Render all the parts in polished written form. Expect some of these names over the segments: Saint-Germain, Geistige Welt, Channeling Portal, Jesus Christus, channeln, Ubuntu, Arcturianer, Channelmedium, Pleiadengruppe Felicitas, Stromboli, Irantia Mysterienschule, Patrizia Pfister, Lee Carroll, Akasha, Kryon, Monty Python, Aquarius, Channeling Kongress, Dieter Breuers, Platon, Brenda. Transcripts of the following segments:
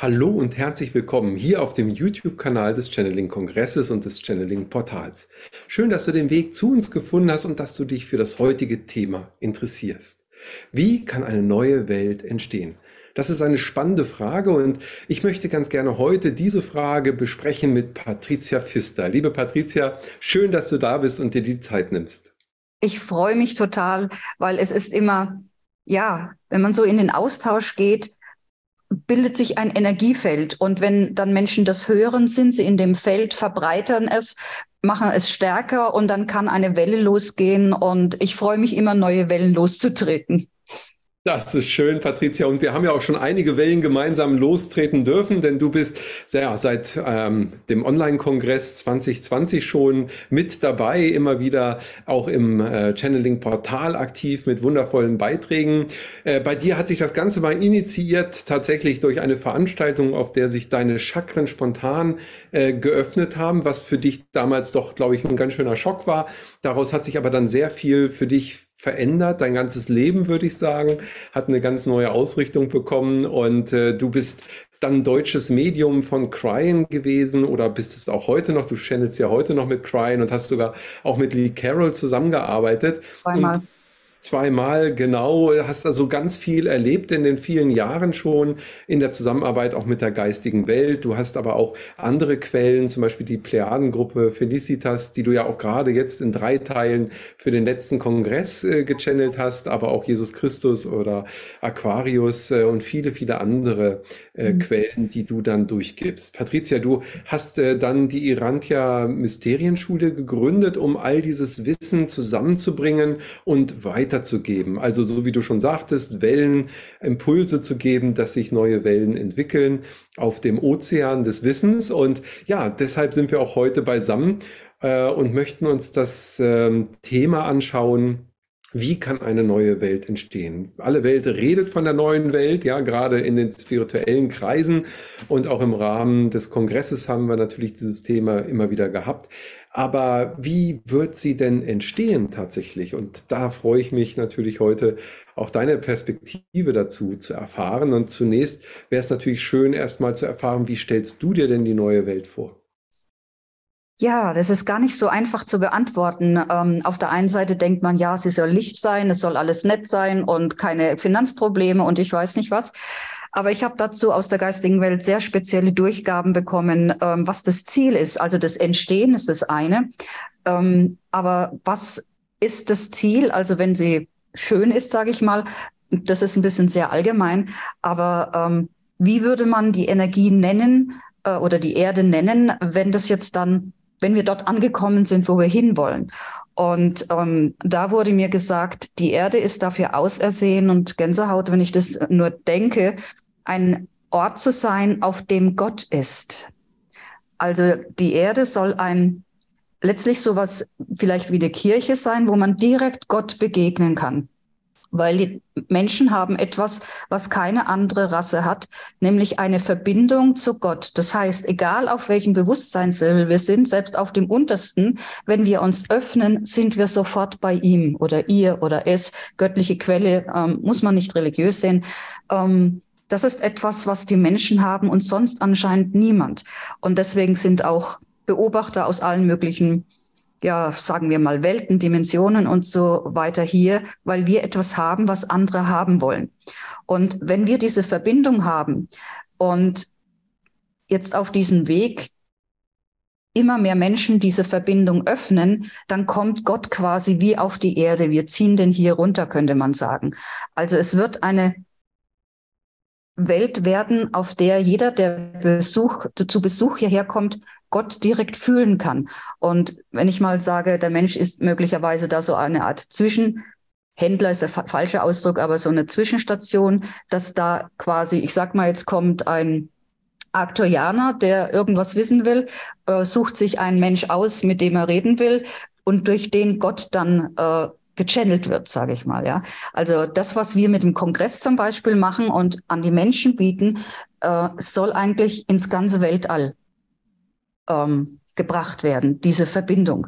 Hallo und herzlich willkommen hier auf dem YouTube-Kanal des Channeling Kongresses und des Channeling Portals. Schön, dass du den Weg zu uns gefunden hast und dass du dich für das heutige Thema interessierst. Wie kann eine neue Welt entstehen? Das ist eine spannende Frage und ich möchte ganz gerne heute diese Frage besprechen mit Patrizia Pfister. Liebe Patrizia, schön, dass du da bist und dir die Zeit nimmst. Ich freue mich total, weil es ist immer, ja, wenn man so in den Austausch geht, bildet sich ein Energiefeld. Und wenn dann Menschen das hören, sind sie in dem Feld, verbreitern es, machen es stärker und dann kann eine Welle losgehen. Und ich freue mich immer, neue Wellen loszutreten. Das ist schön, Patrizia. Und wir haben ja auch schon einige Wellen gemeinsam lostreten dürfen, denn du bist ja, seit dem Online-Kongress 2020 schon mit dabei, immer wieder auch im Channeling-Portal aktiv mit wundervollen Beiträgen. Bei dir hat sich das Ganze mal initiiert, tatsächlich durch eine Veranstaltung, auf der sich deine Chakren spontan geöffnet haben, was für dich damals doch, glaube ich, ein ganz schöner Schock war. Daraus hat sich aber dann sehr viel für dich verändert, dein ganzes Leben, würde ich sagen, hat eine ganz neue Ausrichtung bekommen und du bist dann deutsches Medium von Kryon gewesen oder bist es auch heute noch, du channelst ja heute noch mit Kryon und hast sogar auch mit Lee Carroll zusammengearbeitet. Zweimal, genau, hast also ganz viel erlebt in den vielen Jahren schon in der Zusammenarbeit auch mit der geistigen Welt. Du hast aber auch andere Quellen, zum Beispiel die Pleiadengruppe Felicitas, die du ja auch gerade jetzt in 3 Teilen für den letzten Kongress gechannelt hast, aber auch Jesus Christus oder Aquarius und viele, viele andere Quellen, die du dann durchgibst. Patrizia, du hast dann die Irantia Mysterienschule gegründet, um all dieses Wissen zusammenzubringen und weiterzugeben. Also so wie du schon sagtest, Wellen, Impulse zu geben, dass sich neue Wellen entwickeln auf dem Ozean des Wissens. Und ja, deshalb sind wir auch heute beisammen und möchten uns das Thema anschauen. Wie kann eine neue Welt entstehen? Alle Welt redet von der neuen Welt, ja, gerade in den spirituellen Kreisen und auch im Rahmen des Kongresses haben wir natürlich dieses Thema immer wieder gehabt. Aber wie wird sie denn entstehen tatsächlich? Und da freue ich mich natürlich heute auch deine Perspektive dazu zu erfahren. Und zunächst wäre es natürlich schön, erstmal zu erfahren, wie stellst du dir denn die neue Welt vor? Ja, das ist gar nicht so einfach zu beantworten. Auf der einen Seite denkt man, ja, sie soll Licht sein, es soll alles nett sein und keine Finanzprobleme und ich weiß nicht was. Aber ich habe dazu aus der geistigen Welt sehr spezielle Durchgaben bekommen, was das Ziel ist. Also das Entstehen ist das eine. Aber was ist das Ziel? Also wenn sie schön ist, sage ich mal, das ist ein bisschen sehr allgemein. Aber wie würde man die Energie nennen oder die Erde nennen, wenn das jetzt dann, wenn wir dort angekommen sind, wo wir hinwollen? Und da wurde mir gesagt, die Erde ist dafür ausersehen und Gänsehaut, wenn ich das nur denke, ein Ort zu sein, auf dem Gott ist. Also die Erde soll ein, letztlich sowas vielleicht wie eine Kirche sein, wo man direkt Gott begegnen kann. Weil die Menschen haben etwas, was keine andere Rasse hat, nämlich eine Verbindung zu Gott. Das heißt, egal auf welchem Bewusstseinslevel wir sind, selbst auf dem untersten, wenn wir uns öffnen, sind wir sofort bei ihm oder ihr oder es. Göttliche Quelle, muss man nicht religiös sehen. Das ist etwas, was die Menschen haben und sonst anscheinend niemand. Und deswegen sind auch Beobachter aus allen möglichen, ja, sagen wir mal, Welten, Dimensionen und so weiter hier, weil wir etwas haben, was andere haben wollen. Und wenn wir diese Verbindung haben und jetzt auf diesem Weg immer mehr Menschen diese Verbindung öffnen, dann kommt Gott quasi wie auf die Erde. Wir ziehen den hier runter, könnte man sagen. Also es wird eine Welt werden, auf der jeder, der zu Besuch hierher kommt, Gott direkt fühlen kann. Und wenn ich mal sage, der Mensch ist möglicherweise da so eine Art Zwischenhändler, ist der falsche Ausdruck, aber so eine Zwischenstation, dass da quasi, ich sag mal, jetzt kommt ein Arcturianer, der irgendwas wissen will, sucht sich einen Mensch aus, mit dem er reden will und durch den Gott dann gechannelt wird, sage ich mal. Ja. Also das, was wir mit dem Kongress zum Beispiel machen und an die Menschen bieten, soll eigentlich ins ganze Weltall gebracht werden, diese Verbindung.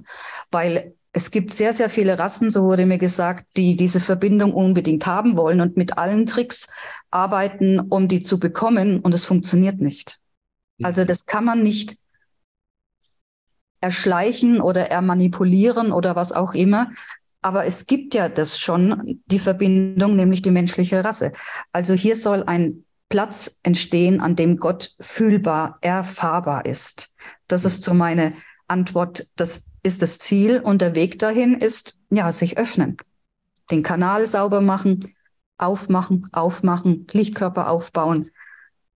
Weil Es gibt sehr, sehr viele Rassen, so wurde mir gesagt, die diese Verbindung unbedingt haben wollen und mit allen Tricks arbeiten, um die zu bekommen, und es funktioniert nicht. Also das kann man nicht erschleichen oder manipulieren oder was auch immer. Aber es gibt ja das schon, die Verbindung, nämlich die menschliche Rasse. Also hier soll ein Platz entstehen, an dem Gott fühlbar, erfahrbar ist. Das ist so meine Antwort. Das ist das Ziel, und der Weg dahin ist, ja, sich öffnen. Den Kanal sauber machen, aufmachen, Lichtkörper aufbauen,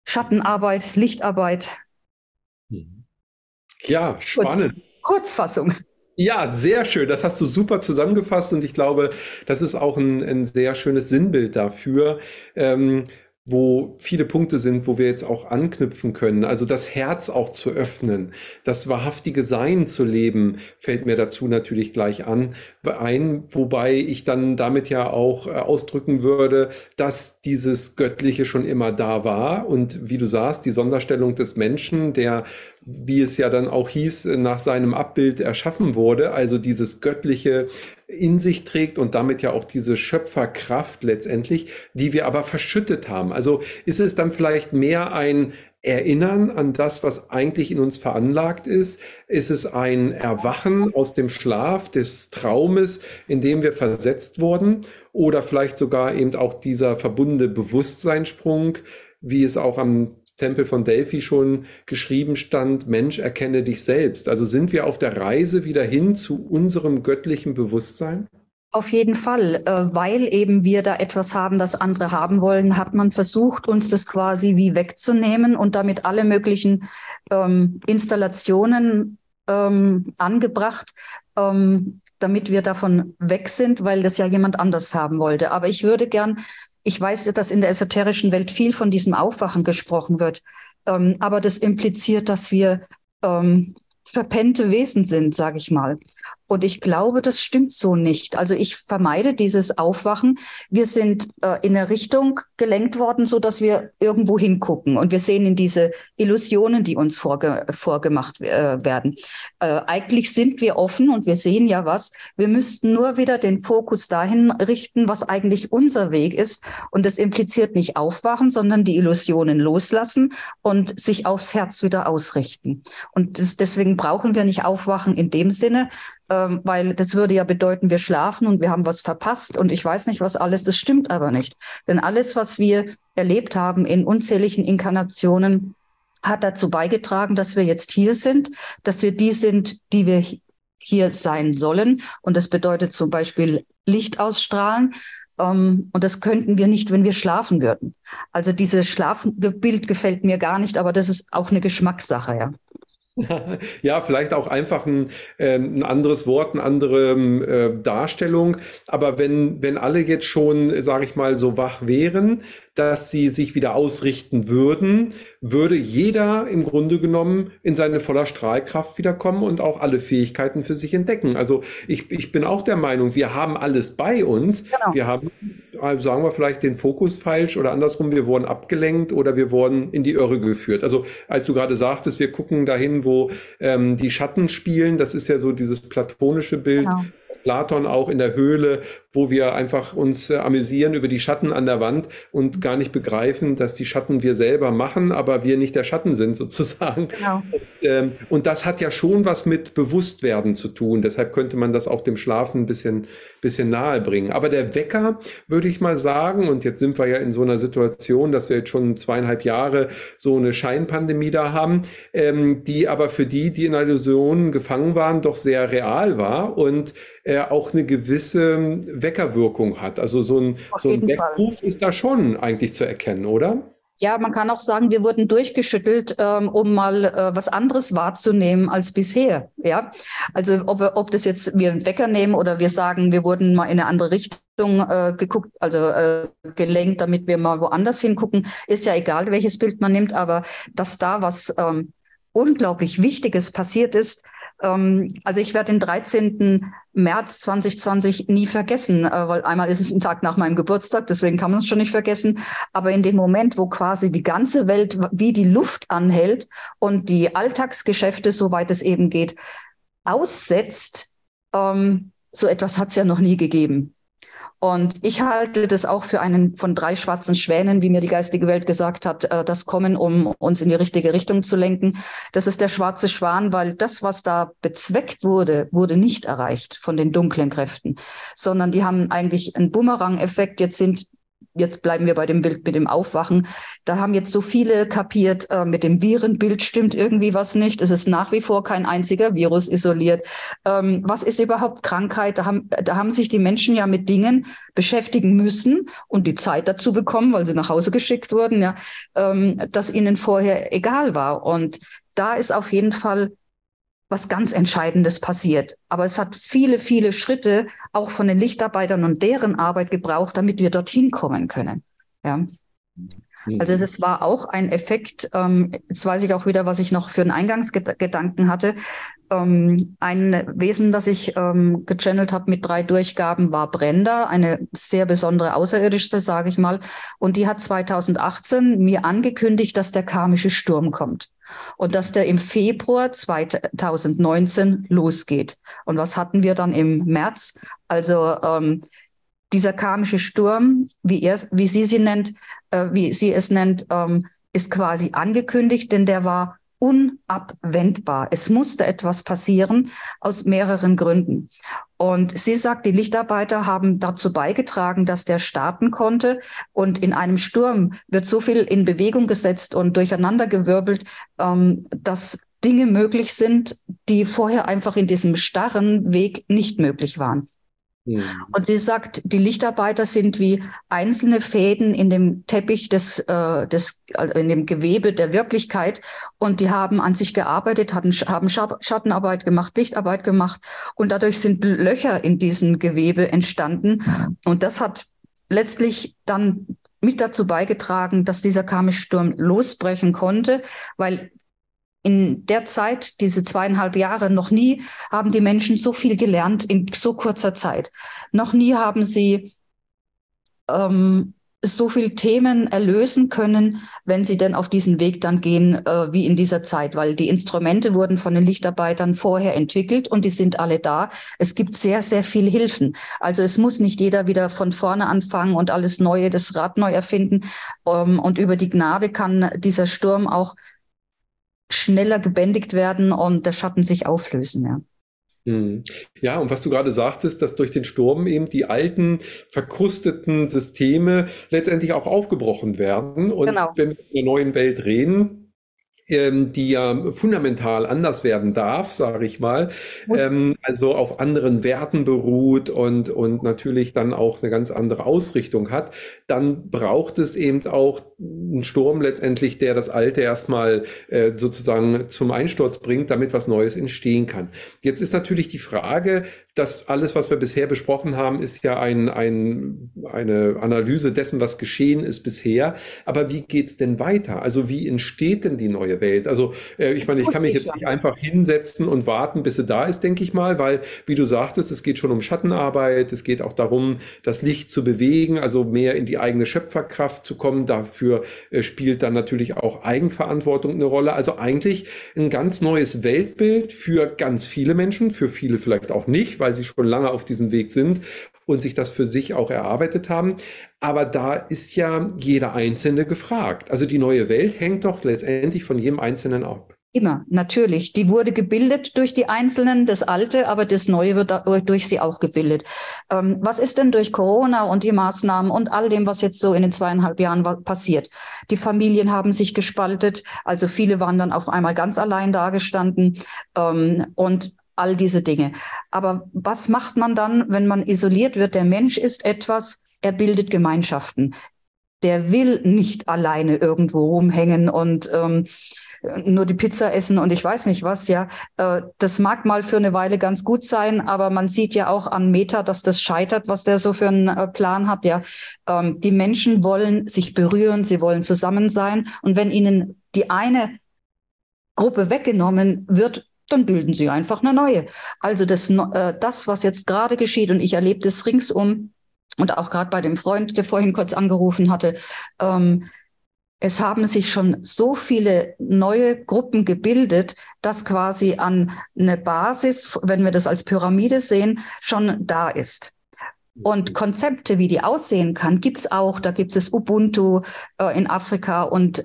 Schattenarbeit, Lichtarbeit. Ja, spannend. Kurzfassung. Ja, sehr schön. Das hast du super zusammengefasst, und ich glaube, das ist auch ein sehr schönes Sinnbild dafür, wo viele Punkte sind, wo wir jetzt auch anknüpfen können. Also das Herz auch zu öffnen, das wahrhaftige Sein zu leben, fällt mir dazu natürlich gleich ein, wobei ich dann damit ja auch ausdrücken würde, dass dieses Göttliche schon immer da war. Und wie du sagst, die Sonderstellung des Menschen, der, wie es ja dann auch hieß, nach seinem Abbild erschaffen wurde, also dieses Göttliche in sich trägt und damit ja auch diese Schöpferkraft letztendlich, die wir aber verschüttet haben. Also ist es dann vielleicht mehr ein Erinnern an das, was eigentlich in uns veranlagt ist? Ist es ein Erwachen aus dem Schlaf, des Traumes, in dem wir versetzt wurden? Oder vielleicht sogar eben auch dieser verbundene Bewusstseinssprung, wie es auch am Tempel von Delphi schon geschrieben stand, Mensch, erkenne dich selbst. Also sind wir auf der Reise wieder hin zu unserem göttlichen Bewusstsein? Auf jeden Fall, weil eben wir da etwas haben, das andere haben wollen, hat man versucht, uns das quasi wie wegzunehmen und damit alle möglichen Installationen angebracht, damit wir davon weg sind, weil das ja jemand anders haben wollte. Aber ich würde gern, ich weiß, dass in der esoterischen Welt viel von diesem Aufwachen gesprochen wird, aber das impliziert, dass wir verpennte Wesen sind, sage ich mal. Und ich glaube, das stimmt so nicht. Also ich vermeide dieses Aufwachen. Wir sind in eine Richtung gelenkt worden, so dass wir irgendwo hingucken. Und wir sehen in diese Illusionen, die uns vorgemacht werden. Eigentlich sind wir offen und wir sehen ja was. Wir müssten nur wieder den Fokus dahin richten, was eigentlich unser Weg ist. Und das impliziert nicht aufwachen, sondern die Illusionen loslassen und sich aufs Herz wieder ausrichten. Und deswegen brauchen wir nicht aufwachen in dem Sinne, weil das würde ja bedeuten, wir schlafen und wir haben was verpasst und ich weiß nicht, was alles, das stimmt aber nicht. Denn alles, was wir erlebt haben in unzähligen Inkarnationen, hat dazu beigetragen, dass wir jetzt hier sind, dass wir die sind, die wir hier sein sollen. Und das bedeutet zum Beispiel Licht ausstrahlen. Und das könnten wir nicht, wenn wir schlafen würden. Also dieses Schlafbild gefällt mir gar nicht, aber das ist auch eine Geschmackssache, ja. Ja, vielleicht auch einfach ein anderes Wort, eine andere Darstellung. Aber wenn alle jetzt schon, sage ich mal, so wach wären, dass sie sich wieder ausrichten würden, würde jeder im Grunde genommen in seine voller Strahlkraft wiederkommen und auch alle Fähigkeiten für sich entdecken. Also ich bin auch der Meinung, wir haben alles bei uns. Genau. Wir haben, sagen wir vielleicht, den Fokus falsch oder andersrum, wir wurden abgelenkt oder wir wurden in die Irre geführt. Also als du gerade sagtest, wir gucken dahin, wo die Schatten spielen, das ist ja so dieses platonische Bild. Genau. Platon auch in der Höhle, wo wir einfach uns amüsieren über die Schatten an der Wand und gar nicht begreifen, dass die Schatten wir selber machen, aber wir nicht der Schatten sind sozusagen. Genau. Und das hat ja schon was mit Bewusstwerden zu tun. Deshalb könnte man das auch dem Schlafen ein bisschen nahe bringen. Aber der Wecker, würde ich mal sagen, und jetzt sind wir ja in so einer Situation, dass wir jetzt schon 2,5 Jahre so eine Scheinpandemie da haben, die aber für die in Illusionen gefangen waren, doch sehr real war und auch eine gewisse Weckerwirkung hat. Also so ein Weckruf ist da schon eigentlich zu erkennen, oder? Ja, man kann auch sagen, wir wurden durchgeschüttelt, um mal was anderes wahrzunehmen als bisher. Ja, also ob das jetzt wir einen Wecker nehmen oder wir sagen, wir wurden mal in eine andere Richtung gelenkt, damit wir mal woanders hingucken, ist ja egal, welches Bild man nimmt, aber dass da was unglaublich Wichtiges passiert ist. Also ich werde den 13. März 2020 nie vergessen, weil einmal ist es ein Tag nach meinem Geburtstag, deswegen kann man es schon nicht vergessen. Aber in dem Moment, wo quasi die ganze Welt wie die Luft anhält und die Alltagsgeschäfte, soweit es eben geht, aussetzt, So etwas hat es ja noch nie gegeben. Und ich halte das auch für einen von 3 schwarzen Schwänen, wie mir die geistige Welt gesagt hat, das kommen, um uns in die richtige Richtung zu lenken. Das ist der schwarze Schwan, weil das, was da bezweckt wurde, wurde nicht erreicht von den dunklen Kräften, sondern die haben eigentlich einen Bumerang-Effekt. Jetzt bleiben wir bei dem Bild mit dem Aufwachen. Da haben jetzt so viele kapiert, mit dem Virenbild stimmt irgendwie was nicht. Es ist nach wie vor kein einziger Virus isoliert. Was ist überhaupt Krankheit? Da haben sich die Menschen ja mit Dingen beschäftigen müssen und die Zeit dazu bekommen, weil sie nach Hause geschickt wurden, ja, dass ihnen vorher egal war. Und da ist auf jeden Fall was ganz Entscheidendes passiert. Aber es hat viele, viele Schritte auch von den Lichtarbeitern und deren Arbeit gebraucht, damit wir dorthin kommen können. Ja. Also es war auch ein Effekt, jetzt weiß ich auch wieder, was ich noch für einen Eingangsgedanken hatte. Ein Wesen, das ich gechannelt habe mit 3 Durchgaben, war Brenda, eine sehr besondere Außerirdische, sage ich mal. Und die hat 2018 mir angekündigt, dass der karmische Sturm kommt und dass der im Februar 2019 losgeht. Und was hatten wir dann im März? Also dieser karmische Sturm, wie sie es nennt, ist quasi angekündigt, denn der war unabwendbar. Es musste etwas passieren aus mehreren Gründen. Und sie sagt, die Lichtarbeiter haben dazu beigetragen, dass der starten konnte. Und in einem Sturm wird so viel in Bewegung gesetzt und durcheinandergewirbelt, dass Dinge möglich sind, die vorher einfach in diesem starren Weg nicht möglich waren. Und sie sagt, die Lichtarbeiter sind wie einzelne Fäden in dem Teppich in dem Gewebe der Wirklichkeit, und die haben an sich gearbeitet, haben Schattenarbeit gemacht, Lichtarbeit gemacht, und dadurch sind Löcher in diesem Gewebe entstanden, und das hat letztlich dann mit dazu beigetragen, dass dieser karmische Sturm losbrechen konnte, weil in der Zeit, diese 2,5 Jahre, noch nie haben die Menschen so viel gelernt in so kurzer Zeit. Noch nie haben sie so viele Themen erlösen können, wenn sie denn auf diesen Weg dann gehen, wie in dieser Zeit. Weil die Instrumente wurden von den Lichtarbeitern vorher entwickelt und die sind alle da. Es gibt sehr, sehr viel Hilfen. Also es muss nicht jeder wieder von vorne anfangen und alles Neue, das Rad neu erfinden. Und über die Gnade kann dieser Sturm auch schneller gebändigt werden und der Schatten sich auflösen. Ja. Ja, und was du gerade sagtest, dass durch den Sturm eben die alten, verkrusteten Systeme letztendlich auch aufgebrochen werden. Und genau, wenn wir in der neuen Welt reden, die ja fundamental anders werden darf, sage ich mal, also auf anderen Werten beruht und natürlich dann auch eine ganz andere Ausrichtung hat, dann braucht es eben auch einen Sturm letztendlich, der das Alte erstmal sozusagen zum Einsturz bringt, damit was Neues entstehen kann. Jetzt ist natürlich die Frage, dass alles, was wir bisher besprochen haben, ist ja eine Analyse dessen, was geschehen ist bisher. Aber wie geht's denn weiter? Also wie entsteht denn die neue Welt? Also ich meine, ich kann mich jetzt nicht einfach hinsetzen und warten, bis sie da ist, denke ich mal, weil, wie du sagtest, es geht schon um Schattenarbeit, es geht auch darum, das Licht zu bewegen, also mehr in die eigene Schöpferkraft zu kommen. Dafür spielt dann natürlich auch Eigenverantwortung eine Rolle. Also eigentlich ein ganz neues Weltbild für ganz viele Menschen, für viele vielleicht auch nicht, weil sie schon lange auf diesem Weg sind und sich das für sich auch erarbeitet haben. Aber da ist ja jeder Einzelne gefragt. Also die neue Welt hängt doch letztendlich von jedem Einzelnen ab. Immer, natürlich. Die wurde gebildet durch die Einzelnen, das Alte, aber das Neue wird durch sie auch gebildet. Was ist denn durch Corona und die Maßnahmen und all dem, was jetzt so in den 2,5 Jahren passiert? Die Familien haben sich gespaltet, also viele waren dann auf einmal ganz allein dagestanden, und all diese Dinge. Aber was macht man dann, wenn man isoliert wird? Der Mensch ist etwas, er bildet Gemeinschaften. Der will nicht alleine irgendwo rumhängen und nur die Pizza essen und ich weiß nicht was. Ja, das mag mal für eine Weile ganz gut sein, aber man sieht ja auch an Meta, dass das scheitert, was der so für einen Plan hat. Ja, die Menschen wollen sich berühren, sie wollen zusammen sein. Und wenn ihnen die eine Gruppe weggenommen wird, dann bilden sie einfach eine neue. Also das, was jetzt gerade geschieht, und ich erlebe das ringsum und auch gerade bei dem Freund, der vorhin kurz angerufen hatte, Es haben sich schon so viele neue Gruppen gebildet, dass quasi an eine Basis, wenn wir das als Pyramide sehen, schon da ist. Und Konzepte, wie die aussehen kann, gibt es auch. Da gibt es Ubuntu in Afrika und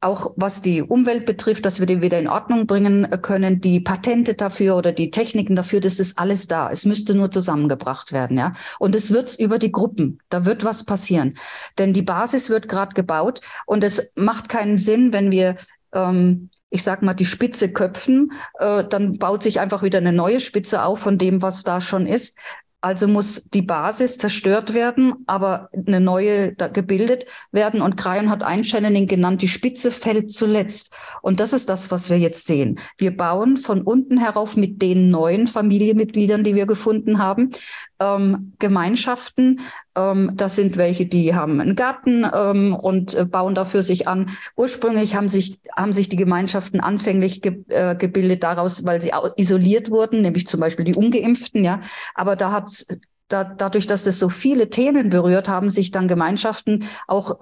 auch was die Umwelt betrifft, dass wir die wieder in Ordnung bringen können, die Patente dafür oder die Techniken dafür, das ist alles da. Es müsste nur zusammengebracht werden, ja. Und es wird's über die Gruppen. Da wird was passieren. Denn die Basis wird gerade gebaut und es macht keinen Sinn, wenn wir, ich sag mal, die Spitze köpfen, dann baut sich einfach wieder eine neue Spitze auf von dem, was da schon ist. Also muss die Basis zerstört werden, aber eine neue gebildet werden. Und Kryon hat ein Channeling genannt, die Spitze fällt zuletzt. Und das ist das, was wir jetzt sehen. Wir bauen von unten herauf mit den neuen Familienmitgliedern, die wir gefunden haben, Gemeinschaften. Das sind welche, die haben einen Garten und bauen dafür sich an. Ursprünglich haben sich die Gemeinschaften anfänglich gebildet daraus, weil sie isoliert wurden, nämlich zum Beispiel die Ungeimpften, ja. Aber dadurch, dass das so viele Themen berührt, haben sich dann Gemeinschaften auch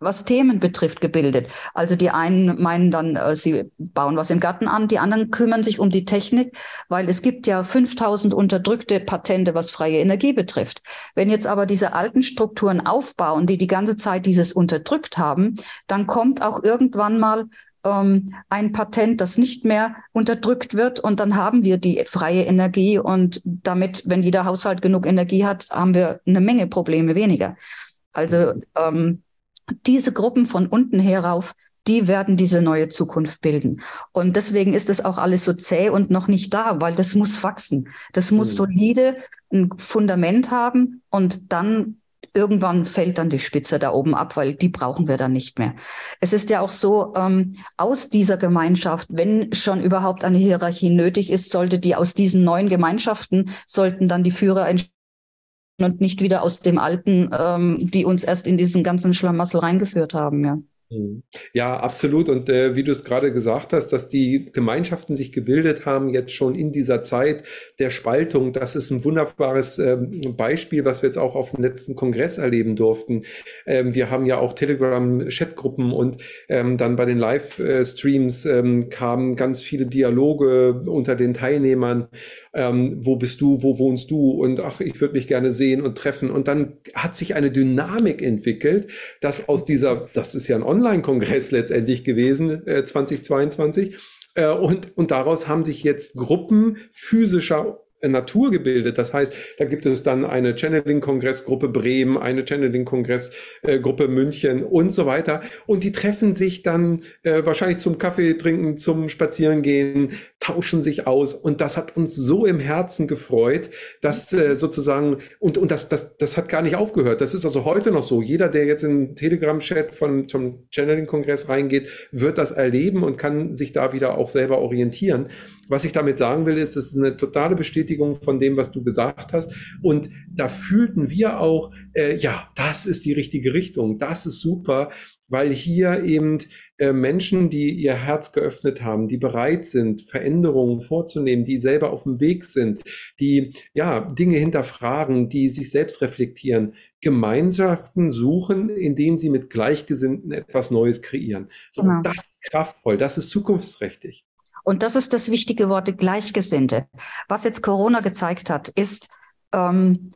was Themen betrifft, gebildet. Also die einen meinen dann, sie bauen was im Garten an, die anderen kümmern sich um die Technik, weil es gibt ja 5000 unterdrückte Patente, was freie Energie betrifft. Wenn jetzt aber diese alten Strukturen aufbauen, die die ganze Zeit dieses unterdrückt haben, dann kommt auch irgendwann mal ein Patent, das nicht mehr unterdrückt wird und dann haben wir die freie Energie und damit, wenn jeder Haushalt genug Energie hat, haben wir eine Menge Probleme weniger. Also diese Gruppen von unten herauf, die werden diese neue Zukunft bilden. Und deswegen ist das auch alles so zäh und noch nicht da, weil das muss wachsen. Das muss solide ein Fundament haben und dann irgendwann fällt dann die Spitze da oben ab, weil die brauchen wir dann nicht mehr. Es ist ja auch so, aus dieser Gemeinschaft, wenn schon überhaupt eine Hierarchie nötig ist, sollte die aus diesen neuen Gemeinschaften, sollten dann die Führer entstehen. Und nicht wieder aus dem Alten, die uns erst in diesen ganzen Schlamassel reingeführt haben, ja. Ja, absolut. Und wie du es gerade gesagt hast, dass die Gemeinschaften sich gebildet haben, jetzt schon in dieser Zeit der Spaltung, das ist ein wunderbares Beispiel, was wir jetzt auch auf dem letzten Kongress erleben durften. Wir haben ja auch Telegram-Chatgruppen und dann bei den Livestreams kamen ganz viele Dialoge unter den Teilnehmern. Wo bist du, wo wohnst du und ach, ich würde mich gerne sehen und treffen. Und dann hat sich eine Dynamik entwickelt, dass aus dieser, das ist ja ein Online-Kongress letztendlich gewesen, 2022. Und daraus haben sich jetzt Gruppen physischer Natur gebildet. Das heißt, da gibt es dann eine Channeling-Kongress-Gruppe Bremen, eine Channeling-Kongress-Gruppe München und so weiter. Und die treffen sich dann wahrscheinlich zum Kaffee trinken, zum Spazierengehen, tauschen sich aus. Und das hat uns so im Herzen gefreut, dass sozusagen, und das hat gar nicht aufgehört. Das ist also heute noch so. Jeder, der jetzt in den Telegram-Chat zum Channeling-Kongress reingeht, wird das erleben und kann sich da wieder auch selber orientieren. Was ich damit sagen will, ist, es ist eine totale Bestätigung von dem, was du gesagt hast. Und da fühlten wir auch, ja, das ist die richtige Richtung, das ist super, weil hier eben Menschen, die ihr Herz geöffnet haben, die bereit sind, Veränderungen vorzunehmen, die selber auf dem Weg sind, die ja Dinge hinterfragen, die sich selbst reflektieren, Gemeinschaften suchen, in denen sie mit Gleichgesinnten etwas Neues kreieren. So, genau. Das ist kraftvoll, das ist zukunftsträchtig. Und das ist das wichtige Wort, Gleichgesinnte. Was jetzt Corona gezeigt hat, ist, also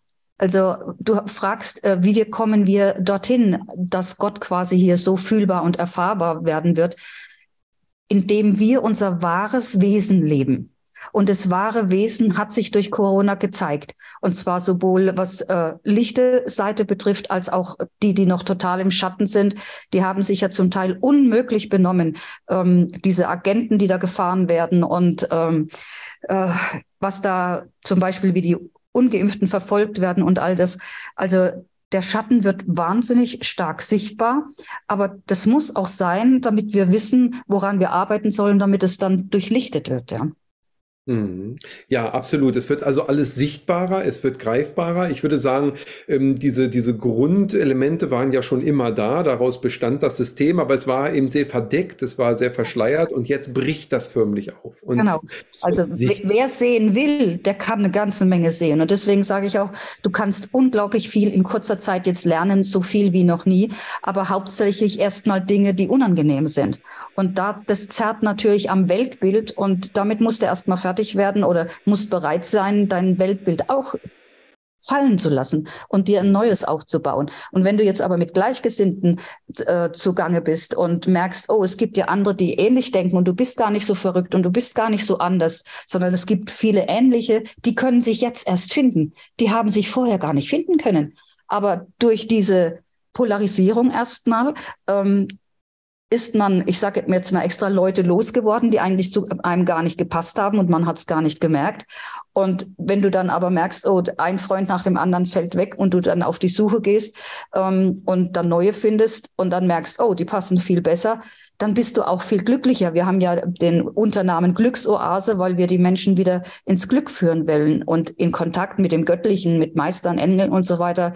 du fragst, wie kommen wir dorthin, dass Gott quasi hier so fühlbar und erfahrbar werden wird, indem wir unser wahres Wesen leben. Und das wahre Wesen hat sich durch Corona gezeigt. Und zwar sowohl was lichte Seite betrifft, als auch die, die noch total im Schatten sind. Die haben sich ja zum Teil unmöglich benommen. Diese Agenten, die da gefahren werden und was da zum Beispiel, wie die Ungeimpften verfolgt werden und all das. Also der Schatten wird wahnsinnig stark sichtbar, aber das muss auch sein, damit wir wissen, woran wir arbeiten sollen, damit es dann durchlichtet wird, ja. Ja, absolut. Es wird also alles sichtbarer, es wird greifbarer. Ich würde sagen, diese Grundelemente waren ja schon immer da, daraus bestand das System, aber es war eben sehr verdeckt, es war sehr verschleiert und jetzt bricht das förmlich auf. Und genau, also wer sehen will, der kann eine ganze Menge sehen und deswegen sage ich auch, du kannst unglaublich viel in kurzer Zeit jetzt lernen, so viel wie noch nie, aber hauptsächlich erstmal Dinge, die unangenehm sind und das zerrt natürlich am Weltbild und damit musst du erstmal fertig werden oder musst bereit sein, dein Weltbild auch fallen zu lassen und dir ein neues aufzubauen. Und wenn du jetzt aber mit Gleichgesinnten zugange bist und merkst, oh, es gibt ja andere, die ähnlich denken und du bist gar nicht so verrückt und du bist gar nicht so anders, sondern es gibt viele Ähnliche, die können sich jetzt erst finden. Die haben sich vorher gar nicht finden können. Aber durch diese Polarisierung erstmal ist man, ich sage jetzt mal extra, Leute losgeworden, die eigentlich zu einem gar nicht gepasst haben und man hat es gar nicht gemerkt. Und wenn du dann aber merkst, oh, ein Freund nach dem anderen fällt weg und du dann auf die Suche gehst und dann neue findest und dann merkst, oh, die passen viel besser, dann bist du auch viel glücklicher. Wir haben ja den Unternamen Glücksoase, weil wir die Menschen wieder ins Glück führen wollen und in Kontakt mit dem Göttlichen, mit Meistern, Engeln und so weiter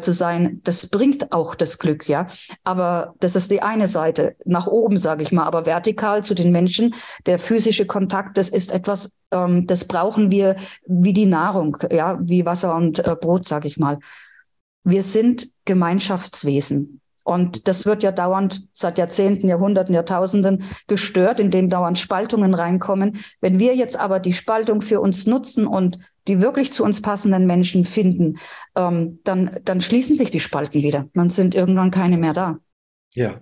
zu sein. Das bringt auch das Glück, ja. Aber das ist die eine Seite, nach oben, sage ich mal, aber vertikal zu den Menschen. Der physische Kontakt, das ist etwas, das brauchen wir wie die Nahrung, ja, wie Wasser und Brot, sage ich mal. Wir sind Gemeinschaftswesen. Und das wird ja dauernd seit Jahrzehnten, Jahrhunderten, Jahrtausenden gestört, indem dauernd Spaltungen reinkommen. Wenn wir jetzt aber die Spaltung für uns nutzen und die wirklich zu uns passenden Menschen finden, dann schließen sich die Spalten wieder. Dann sind irgendwann keine mehr da. Ja.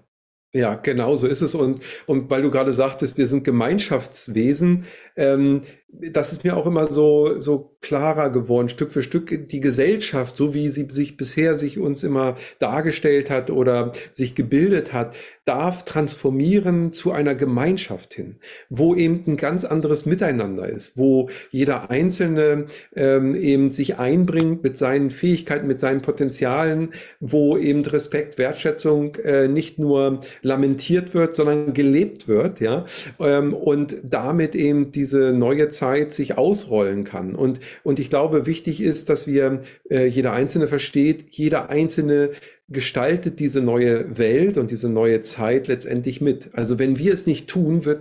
Ja, genau so ist es. Und weil du gerade sagtest, wir sind Gemeinschaftswesen, das ist mir auch immer so klarer geworden, Stück für Stück. Die Gesellschaft, so wie sie sich bisher uns immer dargestellt hat oder sich gebildet hat, darf transformieren zu einer Gemeinschaft hin, wo eben ein ganz anderes Miteinander ist, wo jeder Einzelne eben sich einbringt mit seinen Fähigkeiten, mit seinen Potenzialen, wo eben Respekt, Wertschätzung nicht nur lamentiert wird, sondern gelebt wird, ja, und damit eben diese neue Zeit sich ausrollen kann. Und ich glaube, wichtig ist, dass jeder Einzelne versteht, jeder Einzelne gestaltet diese neue Welt und diese neue Zeit letztendlich mit. Also wenn wir es nicht tun, werden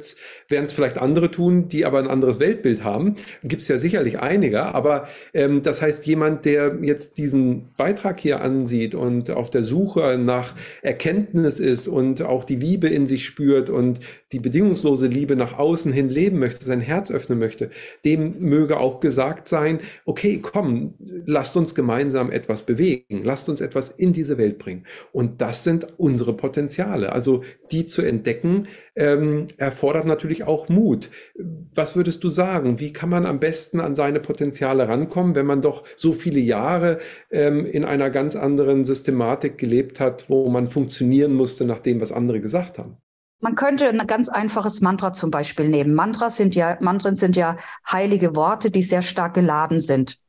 es vielleicht andere tun, die aber ein anderes Weltbild haben. Gibt es ja sicherlich einige, aber das heißt, jemand, der jetzt diesen Beitrag hier ansieht und auf der Suche nach Erkenntnis ist und auch die Liebe in sich spürt und die bedingungslose Liebe nach außen hin leben möchte, sein Herz öffnen möchte, dem möge auch gesagt sein, okay, komm, lasst uns gemeinsam etwas bewegen, lasst uns etwas in diese Welt bringen. Und das sind unsere Potenziale. Also die zu entdecken, erfordert natürlich auch Mut. Was würdest du sagen? Wie kann man am besten an seine Potenziale rankommen, wenn man doch so viele Jahre in einer ganz anderen Systematik gelebt hat, wo man funktionieren musste nach dem, was andere gesagt haben? Man könnte ein ganz einfaches Mantra zum Beispiel nehmen. Mantren sind ja heilige Worte, die sehr stark geladen sind.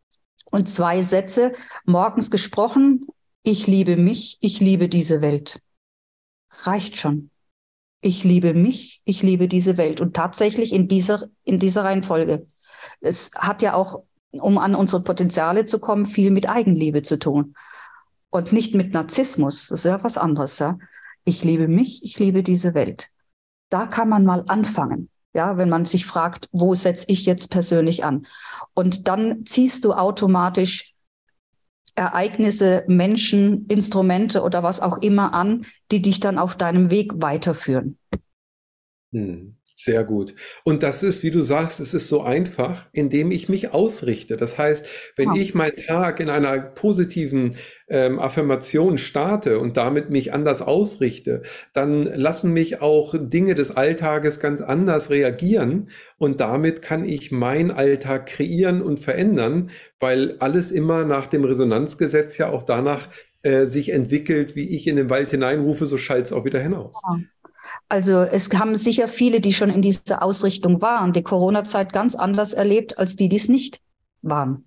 Und 2 Sätze morgens gesprochen: Ich liebe mich, ich liebe diese Welt. Reicht schon. Ich liebe mich, ich liebe diese Welt. Und tatsächlich in dieser Reihenfolge. Es hat ja auch, um an unsere Potenziale zu kommen, viel mit Eigenliebe zu tun. Und nicht mit Narzissmus. Das ist ja was anderes, ja. Ich liebe mich, ich liebe diese Welt. Da kann man mal anfangen. Ja, wenn man sich fragt, wo setze ich jetzt persönlich an? Und dann ziehst du automatisch Ereignisse, Menschen, Instrumente oder was auch immer an, die dich dann auf deinem Weg weiterführen. Sehr gut. Und das ist, wie du sagst, es ist so einfach, indem ich mich ausrichte. Das heißt, wenn ich meinen Tag in einer positiven Affirmation starte und damit mich anders ausrichte, dann lassen mich auch Dinge des Alltages ganz anders reagieren und damit kann ich meinen Alltag kreieren und verändern, weil alles immer nach dem Resonanzgesetz ja auch danach sich entwickelt, wie ich in den Wald hineinrufe, so schallt es auch wieder hinaus. Ja. Also es haben sicher viele, die schon in dieser Ausrichtung waren, die Corona-Zeit ganz anders erlebt, als die, die es nicht waren.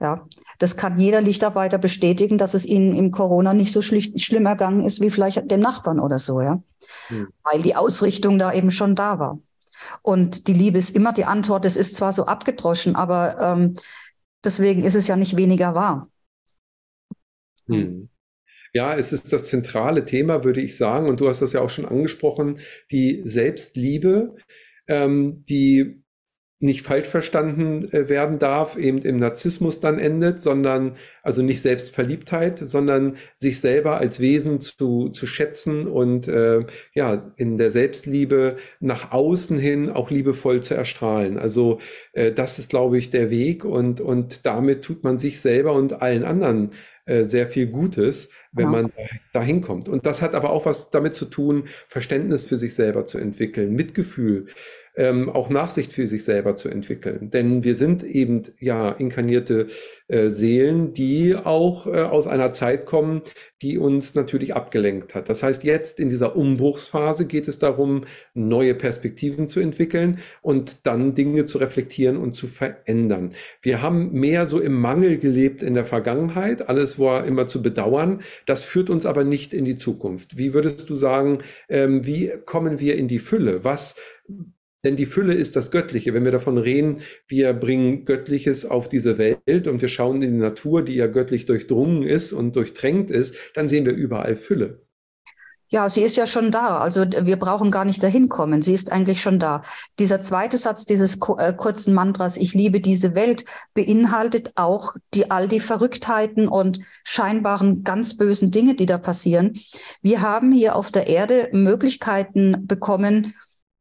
Ja, das kann jeder Lichtarbeiter bestätigen, dass es ihnen im Corona nicht so schlimm ergangen ist, wie vielleicht dem Nachbarn oder so, ja, weil die Ausrichtung da eben schon da war. Und die Liebe ist immer die Antwort. Das ist zwar so abgedroschen, aber deswegen ist es ja nicht weniger wahr. Hm. Ja, es ist das zentrale Thema, würde ich sagen. Und du hast das ja auch schon angesprochen, die Selbstliebe, die nicht falsch verstanden werden darf, eben im Narzissmus dann endet, sondern, also nicht Selbstverliebtheit, sondern sich selber als Wesen zu schätzen und ja, in der Selbstliebe nach außen hin auch liebevoll zu erstrahlen. Also das ist, glaube ich, der Weg, und damit tut man sich selber und allen anderen sehr viel Gutes, wenn man da hinkommt. Und das hat aber auch was damit zu tun, Verständnis für sich selber zu entwickeln, Mitgefühl, auch Nachsicht für sich selber zu entwickeln. Denn wir sind eben ja inkarnierte Seelen, die auch aus einer Zeit kommen, die uns natürlich abgelenkt hat. Das heißt, jetzt in dieser Umbruchsphase geht es darum, neue Perspektiven zu entwickeln und dann Dinge zu reflektieren und zu verändern. Wir haben mehr so im Mangel gelebt in der Vergangenheit. Alles war immer zu bedauern. Das führt uns aber nicht in die Zukunft. Wie würdest du sagen, wie kommen wir in die Fülle? Denn die Fülle ist das Göttliche. Wenn wir davon reden, wir bringen Göttliches auf diese Welt und wir schauen in die Natur, die ja göttlich durchdrungen ist und durchtränkt ist, dann sehen wir überall Fülle. Ja, sie ist ja schon da. Also wir brauchen gar nicht dahin kommen. Sie ist eigentlich schon da. Dieser zweite Satz dieses kurzen Mantras, ich liebe diese Welt, beinhaltet auch all die Verrücktheiten und scheinbaren ganz bösen Dinge, die da passieren. Wir haben hier auf der Erde Möglichkeiten bekommen,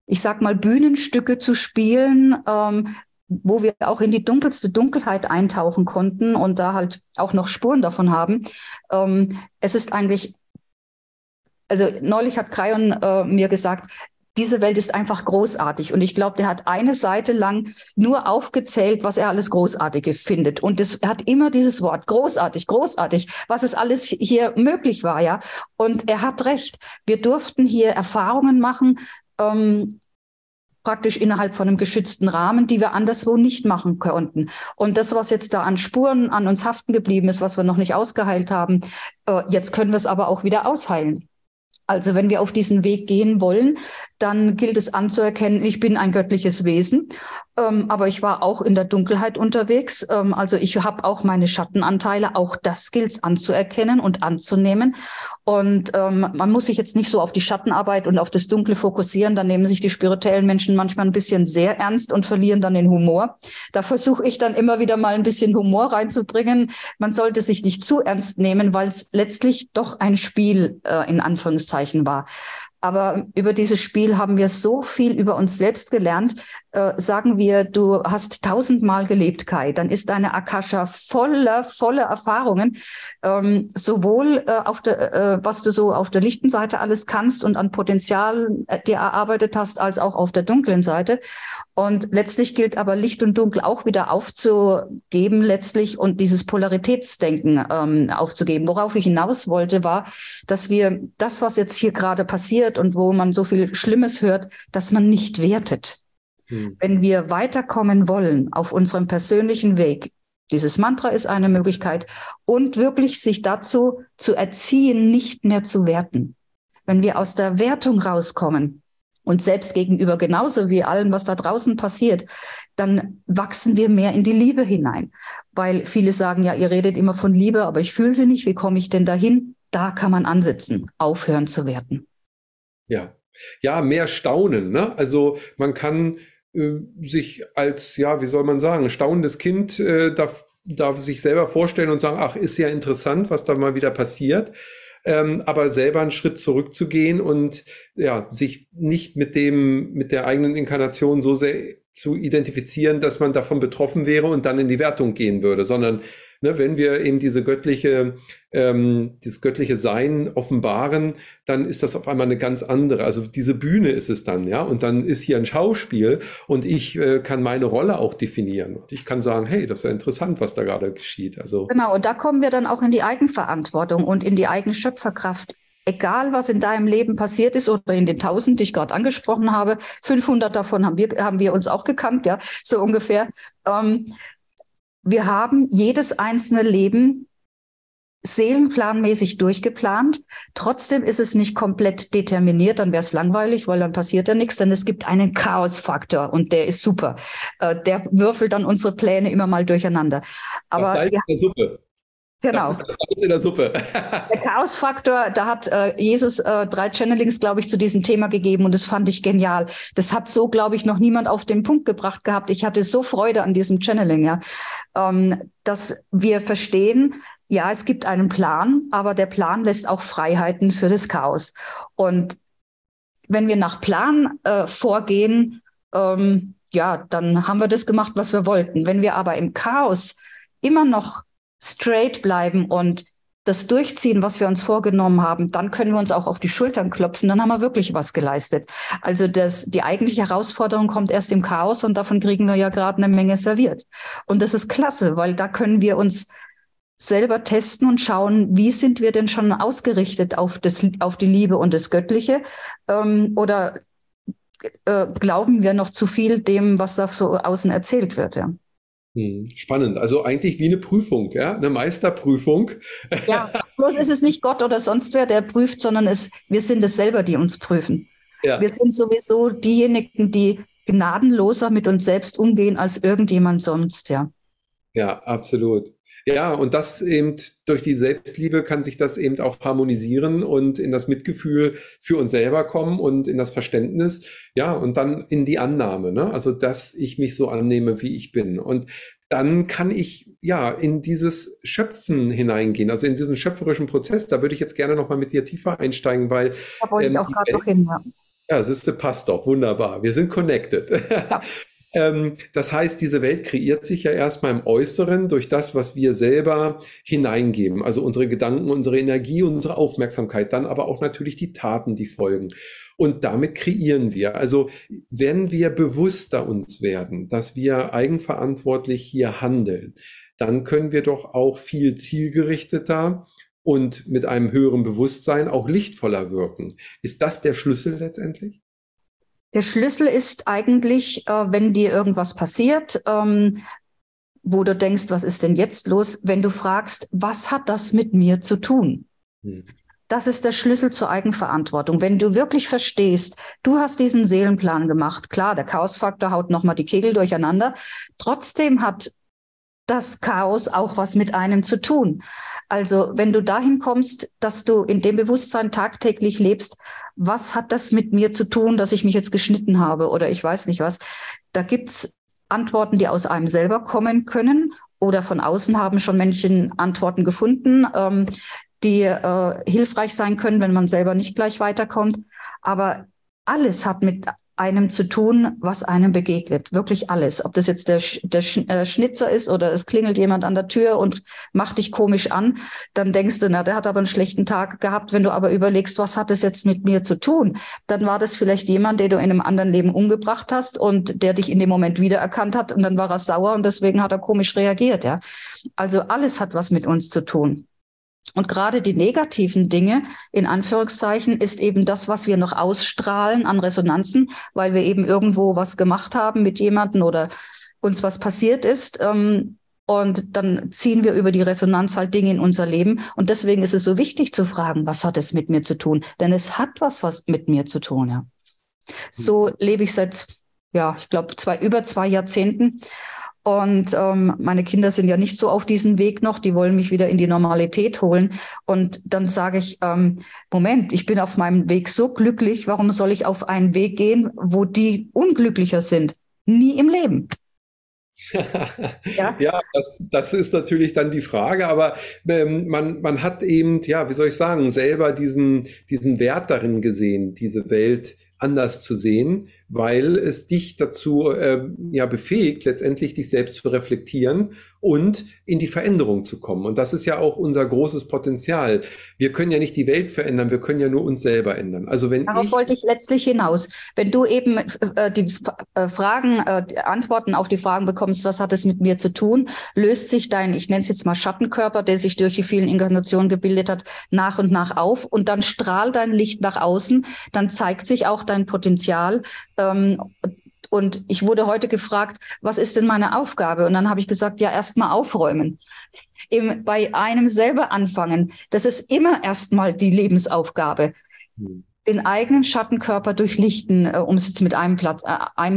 ich sag mal, Bühnenstücke zu spielen, wo wir auch in die dunkelste Dunkelheit eintauchen konnten und da halt auch noch Spuren davon haben. Es ist eigentlich, also neulich hat Kryon mir gesagt, diese Welt ist einfach großartig. Und ich glaube, der hat eine Seite lang nur aufgezählt, was er alles Großartige findet. Und er hat immer dieses Wort, großartig, großartig, was es alles hier möglich war, ja. Und er hat recht. Wir durften hier Erfahrungen machen, praktisch innerhalb von einem geschützten Rahmen, die wir anderswo nicht machen konnten. Und das, was jetzt da an Spuren an uns haften geblieben ist, was wir noch nicht ausgeheilt haben, jetzt können wir es aber auch wieder ausheilen. Also wenn wir auf diesen Weg gehen wollen, dann gilt es anzuerkennen, ich bin ein göttliches Wesen, aber ich war auch in der Dunkelheit unterwegs. Also ich habe auch meine Schattenanteile, auch das gilt es anzuerkennen und anzunehmen. Und man muss sich jetzt nicht so auf die Schattenarbeit und auf das Dunkle fokussieren, dann nehmen sich die spirituellen Menschen manchmal ein bisschen sehr ernst und verlieren dann den Humor. Da versuche ich dann immer wieder mal ein bisschen Humor reinzubringen. Man sollte sich nicht zu ernst nehmen, weil es letztlich doch ein Spiel in Anführungszeichen war. Aber über dieses Spiel haben wir so viel über uns selbst gelernt. Sagen wir, du hast 1000 Mal gelebt, Kai, dann ist deine Akasha voller Erfahrungen, sowohl was du so auf der lichten Seite alles kannst und an Potenzial dir erarbeitet hast, als auch auf der dunklen Seite. Und letztlich gilt aber Licht und Dunkel auch wieder aufzugeben letztlich und dieses Polaritätsdenken aufzugeben. Worauf ich hinaus wollte, war, dass wir das, was jetzt hier gerade passiert, und wo man so viel Schlimmes hört, dass man nicht wertet. Wenn wir weiterkommen wollen auf unserem persönlichen Weg, dieses Mantra ist eine Möglichkeit, und wirklich sich dazu zu erziehen, nicht mehr zu werten. Wenn wir aus der Wertung rauskommen, uns selbst gegenüber genauso wie allem, was da draußen passiert, dann wachsen wir mehr in die Liebe hinein. Weil viele sagen, ja, ihr redet immer von Liebe, aber ich fühle sie nicht, wie komme ich denn dahin? Da kann man ansetzen, aufhören zu werten. Ja, ja, mehr staunen, ne? Also man kann sich als, ja, wie soll man sagen, staunendes Kind darf sich selber vorstellen und sagen, ach, ist ja interessant, was da mal wieder passiert. Aber selber einen Schritt zurückzugehen und ja, sich nicht mit der eigenen Inkarnation so sehr zu identifizieren, dass man davon betroffen wäre und dann in die Wertung gehen würde, sondern ne, wenn wir eben dieses göttliche Sein offenbaren, dann ist das auf einmal eine ganz andere. Also diese Bühne ist es dann, ja, und dann ist hier ein Schauspiel und ich kann meine Rolle auch definieren. Und ich kann sagen, hey, das ist ja interessant, was da gerade geschieht. Also genau, und da kommen wir dann auch in die Eigenverantwortung und in die eigene Schöpferkraft. Egal, was in deinem Leben passiert ist oder in den 1000, die ich gerade angesprochen habe, 500 davon haben wir uns auch gekannt, ja, so ungefähr. Wir haben jedes einzelne Leben seelenplanmäßig durchgeplant. Trotzdem ist es nicht komplett determiniert, dann wäre es langweilig, weil dann passiert ja nichts, denn es gibt einen Chaosfaktor und der ist super. Der würfelt dann unsere Pläne immer mal durcheinander. Aber das Salz in der Suppe. Genau. Das ist das Salz in der Suppe. Der Chaosfaktor, da hat Jesus 3 Channelings, glaube ich, zu diesem Thema gegeben und das fand ich genial. Das hat so, glaube ich, noch niemand auf den Punkt gebracht gehabt. Ich hatte so Freude an diesem Channeling, ja, dass wir verstehen, ja, es gibt einen Plan, aber der Plan lässt auch Freiheiten für das Chaos. Und wenn wir nach Plan vorgehen, ja, dann haben wir das gemacht, was wir wollten. Wenn wir aber im Chaos immer noch straight bleiben und das durchziehen, was wir uns vorgenommen haben, dann können wir uns auch auf die Schultern klopfen, dann haben wir wirklich was geleistet. Also die eigentliche Herausforderung kommt erst im Chaos und davon kriegen wir ja gerade eine Menge serviert. Und das ist klasse, weil da können wir uns selber testen und schauen, wie sind wir denn schon ausgerichtet auf die Liebe und das Göttliche, oder glauben wir noch zu viel dem, was da so außen erzählt wird, ja. Spannend. Also eigentlich wie eine Prüfung, ja? Eine Meisterprüfung. Ja, bloß ist es nicht Gott oder sonst wer, der prüft, sondern wir sind es selber, die uns prüfen. Ja. Wir sind sowieso diejenigen, die gnadenloser mit uns selbst umgehen als irgendjemand sonst, ja. Ja, absolut. Ja, und das eben durch die Selbstliebe kann sich das eben auch harmonisieren und in das Mitgefühl für uns selber kommen und in das Verständnis, ja, und dann in die Annahme, ne? Also, dass ich mich so annehme, wie ich bin. Und dann kann ich, ja, in dieses Schöpfen hineingehen, also in diesen schöpferischen Prozess. Da würde ich jetzt gerne nochmal mit dir tiefer einsteigen, weil... Da wollte ich auch gerade noch hin, ja. Ja, siehste, passt doch, wunderbar. Wir sind connected. Ja. Das heißt, diese Welt kreiert sich ja erstmal im Äußeren durch das, was wir selber hineingeben. Also unsere Gedanken, unsere Energie, unsere Aufmerksamkeit, dann aber auch natürlich die Taten, die folgen. Und damit kreieren wir. Also wenn wir bewusster uns werden, dass wir eigenverantwortlich hier handeln, dann können wir doch auch viel zielgerichteter und mit einem höheren Bewusstsein auch lichtvoller wirken. Ist das der Schlüssel letztendlich? Der Schlüssel ist eigentlich, wenn dir irgendwas passiert, wo du denkst, was ist denn jetzt los, wenn du fragst, was hat das mit mir zu tun? Hm. Das ist der Schlüssel zur Eigenverantwortung. Wenn du wirklich verstehst, du hast diesen Seelenplan gemacht, klar, der Chaosfaktor haut nochmal die Kegel durcheinander, trotzdem hat das Chaos auch was mit einem zu tun. Also wenn du dahin kommst, dass du in dem Bewusstsein tagtäglich lebst, was hat das mit mir zu tun, dass ich mich jetzt geschnitten habe oder ich weiß nicht was, da gibt es Antworten, die aus einem selber kommen können oder von außen haben schon Menschen Antworten gefunden, die hilfreich sein können, wenn man selber nicht gleich weiterkommt. Aber alles hat mit einem zu tun, was einem begegnet. Wirklich alles. Ob das jetzt der Schnitzer ist oder es klingelt jemand an der Tür und macht dich komisch an, dann denkst du, na, der hat aber einen schlechten Tag gehabt. Wenn du aber überlegst, was hat das jetzt mit mir zu tun, dann war das vielleicht jemand, den du in einem anderen Leben umgebracht hast und der dich in dem Moment wiedererkannt hat und dann war er sauer und deswegen hat er komisch reagiert. Ja? Also alles hat was mit uns zu tun. Und gerade die negativen Dinge, in Anführungszeichen, ist eben das, was wir noch ausstrahlen an Resonanzen, weil wir eben irgendwo was gemacht haben mit jemandem oder uns was passiert ist. Und dann ziehen wir über die Resonanz halt Dinge in unser Leben. Und deswegen ist es so wichtig zu fragen, was hat es mit mir zu tun? Denn es hat was mit mir zu tun, ja. So lebe ich seit, ja, ich glaube, über 2 Jahrzehnten. Und meine Kinder sind ja nicht so auf diesem Weg noch, die wollen mich wieder in die Normalität holen. Und dann sage ich, Moment, ich bin auf meinem Weg so glücklich, warum soll ich auf einen Weg gehen, wo die unglücklicher sind? Nie im Leben. Ja, ja, das ist natürlich dann die Frage, aber man hat eben, ja, wie soll ich sagen, selber diesen Wert darin gesehen, diese Welt anders zu sehen, weil es dich dazu ja befähigt, letztendlich dich selbst zu reflektieren und in die Veränderung zu kommen. Und das ist ja auch unser großes Potenzial. Wir können ja nicht die Welt verändern, wir können ja nur uns selber ändern. Also wenn Darauf wollte ich letztlich hinaus. Wenn du eben die Antworten auf die Fragen bekommst, was hat es mit mir zu tun, löst sich dein, ich nenne es jetzt mal Schattenkörper, der sich durch die vielen Inkarnationen gebildet hat, nach und nach auf und dann strahlt dein Licht nach außen, dann zeigt sich auch dein Potenzial. Und ich wurde heute gefragt, was ist denn meine Aufgabe? Und dann habe ich gesagt, ja, erst mal aufräumen. eben bei einem selber anfangen. Das ist immer erstmal die Lebensaufgabe. Mhm. Den eigenen Schattenkörper durchlichten, um es jetzt mit einem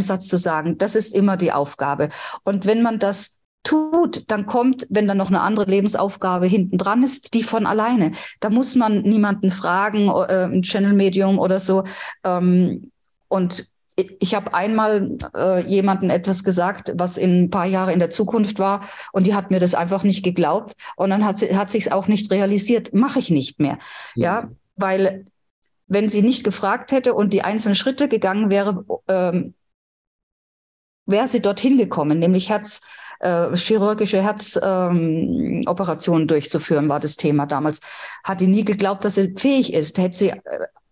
Satz zu sagen, das ist immer die Aufgabe. Und wenn man das tut, dann kommt, wenn dann noch eine andere Lebensaufgabe hinten dran ist, die von alleine. Da muss man niemanden fragen, ein Channel-Medium oder so. Und ich habe einmal jemandem etwas gesagt, was in ein paar Jahre in der Zukunft war, und die hat mir das einfach nicht geglaubt. Und dann hat sich es auch nicht realisiert. Mache ich nicht mehr. Ja, weil wenn sie nicht gefragt hätte und die einzelnen Schritte gegangen wäre, wäre sie dorthin gekommen, nämlich chirurgische Herzoperationen durchzuführen, war das Thema damals. Hat sie nie geglaubt, dass sie fähig ist, hätte sie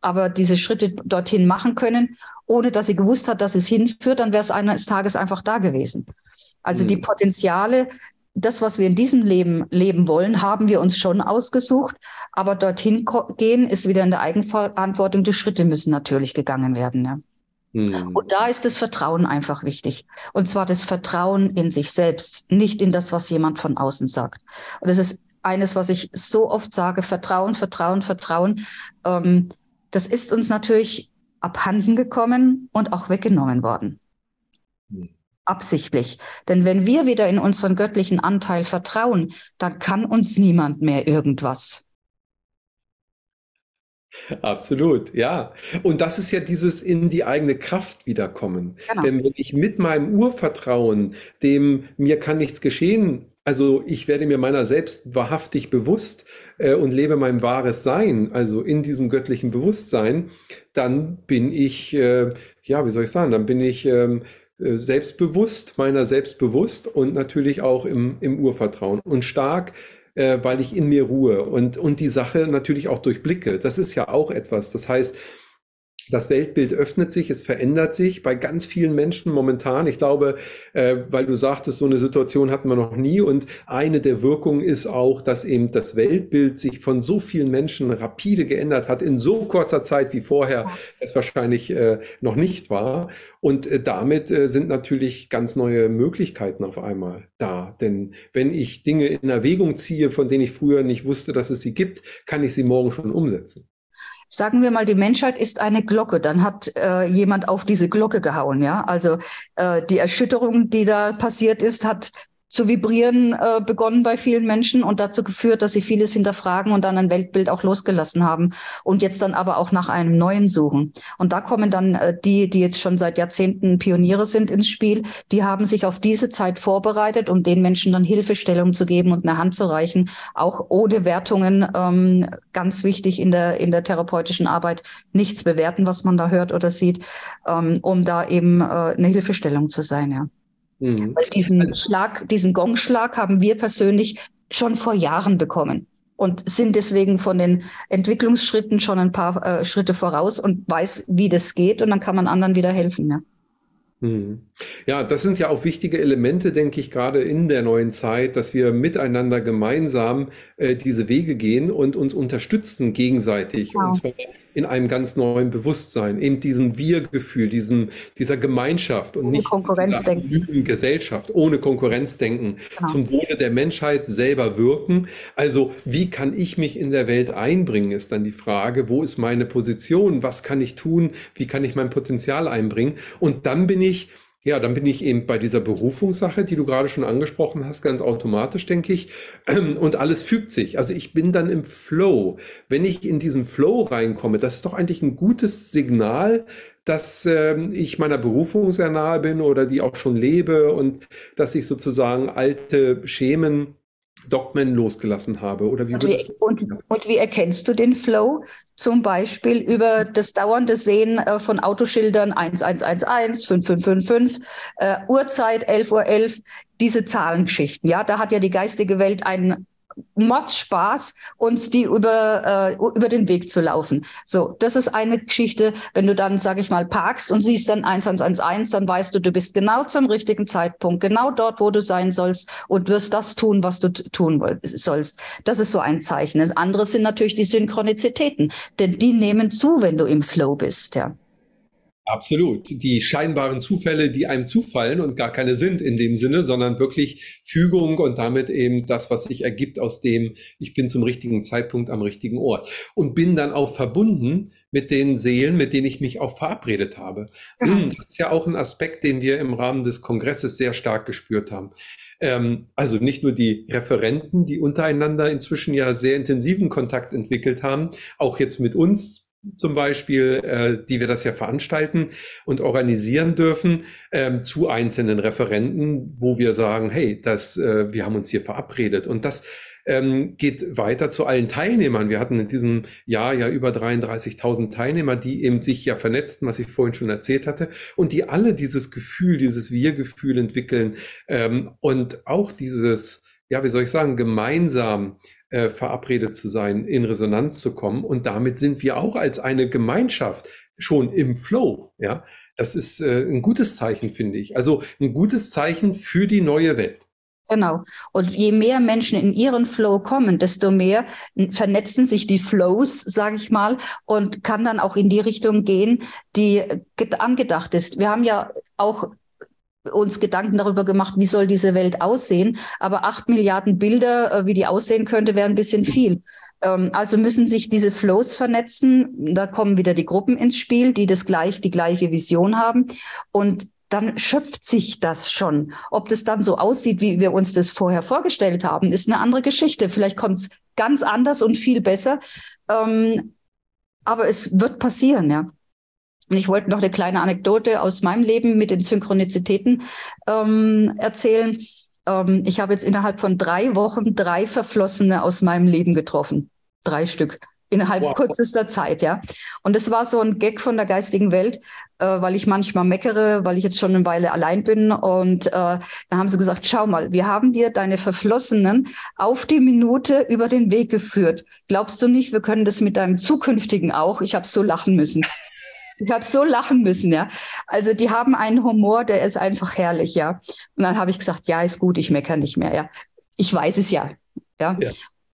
aber diese Schritte dorthin machen können, ohne dass sie gewusst hat, dass es hinführt, dann wäre es eines Tages einfach da gewesen. Also die Potenziale, das, was wir in diesem Leben leben wollen, haben wir uns schon ausgesucht. Aber dorthin gehen ist wieder in der Eigenverantwortung. Die Schritte müssen natürlich gegangen werden. Ne? Mhm. Und da ist das Vertrauen einfach wichtig. Und zwar das Vertrauen in sich selbst, nicht in das, was jemand von außen sagt. Und das ist eines, was ich so oft sage, Vertrauen, Vertrauen, Vertrauen. Das ist uns natürlich abhanden gekommen und auch weggenommen worden. Mhm. Absichtlich. Denn wenn wir wieder in unseren göttlichen Anteil vertrauen, dann kann uns niemand mehr irgendwas. Absolut, ja. Und das ist ja dieses in die eigene Kraft wiederkommen. Genau. Denn wenn ich mit meinem Urvertrauen, dem mir kann nichts geschehen, also ich werde mir meiner selbst wahrhaftig bewusst und lebe mein wahres Sein, also in diesem göttlichen Bewusstsein, dann bin ich, ja, wie soll ich sagen, dann bin ich selbstbewusst, meiner selbstbewusst und natürlich auch im Urvertrauen und stark, weil ich in mir ruhe und die Sache natürlich auch durchblicke. Das ist ja auch etwas. Das heißt, das Weltbild öffnet sich, es verändert sich bei ganz vielen Menschen momentan. Ich glaube, weil du sagtest, so eine Situation hatten wir noch nie. Und eine der Wirkungen ist auch, dass eben das Weltbild sich von so vielen Menschen rapide geändert hat, in so kurzer Zeit wie vorher es wahrscheinlich noch nicht war. Und damit sind natürlich ganz neue Möglichkeiten auf einmal da. Denn wenn ich Dinge in Erwägung ziehe, von denen ich früher nicht wusste, dass es sie gibt, kann ich sie morgen schon umsetzen. Sagen wir mal, die Menschheit ist eine Glocke, dann hat jemand auf diese Glocke gehauen. Ja? Also die Erschütterung, die da passiert ist, hat zu vibrieren begonnen bei vielen Menschen und dazu geführt, dass sie vieles hinterfragen und dann ein Weltbild auch losgelassen haben und jetzt dann aber auch nach einem neuen suchen. Und da kommen dann die jetzt schon seit Jahrzehnten Pioniere sind, ins Spiel. Die haben sich auf diese Zeit vorbereitet, um den Menschen dann Hilfestellung zu geben und eine Hand zu reichen, auch ohne Wertungen, ganz wichtig in der therapeutischen Arbeit, nichts bewerten, was man da hört oder sieht, um da eben eine Hilfestellung zu sein, ja. Weil diesen Gongschlag haben wir persönlich schon vor Jahren bekommen und sind deswegen von den Entwicklungsschritten schon ein paar Schritte voraus und weiß, wie das geht, und dann kann man anderen wieder helfen. Ja. Ja, das sind ja auch wichtige Elemente, denke ich, gerade in der neuen Zeit, dass wir miteinander gemeinsam diese Wege gehen und uns unterstützen gegenseitig, und zwar in einem ganz neuen Bewusstsein, eben diesem Wir-Gefühl, dieser Gemeinschaft und nicht Konkurrenzdenken, Gesellschaft, ohne Konkurrenzdenken, zum Wohle der Menschheit selber wirken. Also wie kann ich mich in der Welt einbringen, ist dann die Frage, wo ist meine Position, was kann ich tun, wie kann ich mein Potenzial einbringen, und dann bin ich eben bei dieser Berufungssache, die du gerade schon angesprochen hast, ganz automatisch, denke ich. Und alles fügt sich. Also ich bin dann im Flow. Wenn ich in diesen Flow reinkomme, das ist doch eigentlich ein gutes Signal, dass ich meiner Berufung sehr nahe bin oder die auch schon lebe und dass ich sozusagen alte Schemen, Dogmen losgelassen habe. Oder wie erkennst du den Flow? Zum Beispiel über das dauernde Sehen von Autoschildern 1111, 5555, Uhrzeit 11.11 Uhr, diese Zahlengeschichten. Ja? Da hat ja die geistige Welt einen Mordspaß, uns die über den Weg zu laufen. So, das ist eine Geschichte, wenn du dann, sage ich mal, parkst und siehst dann 1111, dann weißt du, du bist genau zum richtigen Zeitpunkt, genau dort, wo du sein sollst, und wirst das tun, was du tun sollst. Das ist so ein Zeichen. Das andere sind natürlich die Synchronizitäten, denn die nehmen zu, wenn du im Flow bist, ja. Absolut. Die scheinbaren Zufälle, die einem zufallen und gar keine sind in dem Sinne, sondern wirklich Fügung und damit eben das, was sich ergibt aus dem, ich bin zum richtigen Zeitpunkt am richtigen Ort und bin dann auch verbunden mit den Seelen, mit denen ich mich auch verabredet habe. Das ist ja auch ein Aspekt, den wir im Rahmen des Kongresses sehr stark gespürt haben. Also nicht nur die Referenten, die untereinander inzwischen ja sehr intensiven Kontakt entwickelt haben, auch jetzt mit uns zum Beispiel, die wir das ja veranstalten und organisieren dürfen, zu einzelnen Referenten, wo wir sagen, hey, wir haben uns hier verabredet. Und das geht weiter zu allen Teilnehmern. Wir hatten in diesem Jahr ja über 33.000 Teilnehmer, die eben sich ja vernetzten, was ich vorhin schon erzählt hatte, und die alle dieses Gefühl, dieses Wir-Gefühl entwickeln und auch dieses, ja, wie soll ich sagen, gemeinsam verabredet zu sein, in Resonanz zu kommen. Und damit sind wir auch als eine Gemeinschaft schon im Flow. Ja, das ist ein gutes Zeichen, finde ich. Also ein gutes Zeichen für die neue Welt. Genau. Und je mehr Menschen in ihren Flow kommen, desto mehr vernetzen sich die Flows, sage ich mal, und kann dann auch in die Richtung gehen, die angedacht ist. Wir haben ja auch uns Gedanken darüber gemacht, wie soll diese Welt aussehen. Aber 8 Milliarden Bilder, wie die aussehen könnte, wäre ein bisschen viel. Also müssen sich diese Flows vernetzen. Da kommen wieder die Gruppen ins Spiel, die die gleiche Vision haben. Und dann schöpft sich das schon. Ob das dann so aussieht, wie wir uns das vorher vorgestellt haben, ist eine andere Geschichte. Vielleicht kommt es ganz anders und viel besser. Aber es wird passieren, ja. Und ich wollte noch eine kleine Anekdote aus meinem Leben mit den Synchronizitäten erzählen. Ich habe jetzt innerhalb von 3 Wochen 3 Verflossene aus meinem Leben getroffen. 3 Stück. Innerhalb kürzester Zeit, ja. Und es war so ein Gag von der geistigen Welt, weil ich manchmal meckere, weil ich jetzt schon eine Weile allein bin. Und da haben sie gesagt, schau mal, wir haben dir deine Verflossenen auf die Minute über den Weg geführt. Glaubst du nicht, wir können das mit deinem Zukünftigen auch? Ich habe so lachen müssen. Ich habe so lachen müssen, ja. Also die haben einen Humor, der ist einfach herrlich, ja. Und dann habe ich gesagt, ja, ist gut, ich meckere nicht mehr, ja. Ich weiß es ja, ja.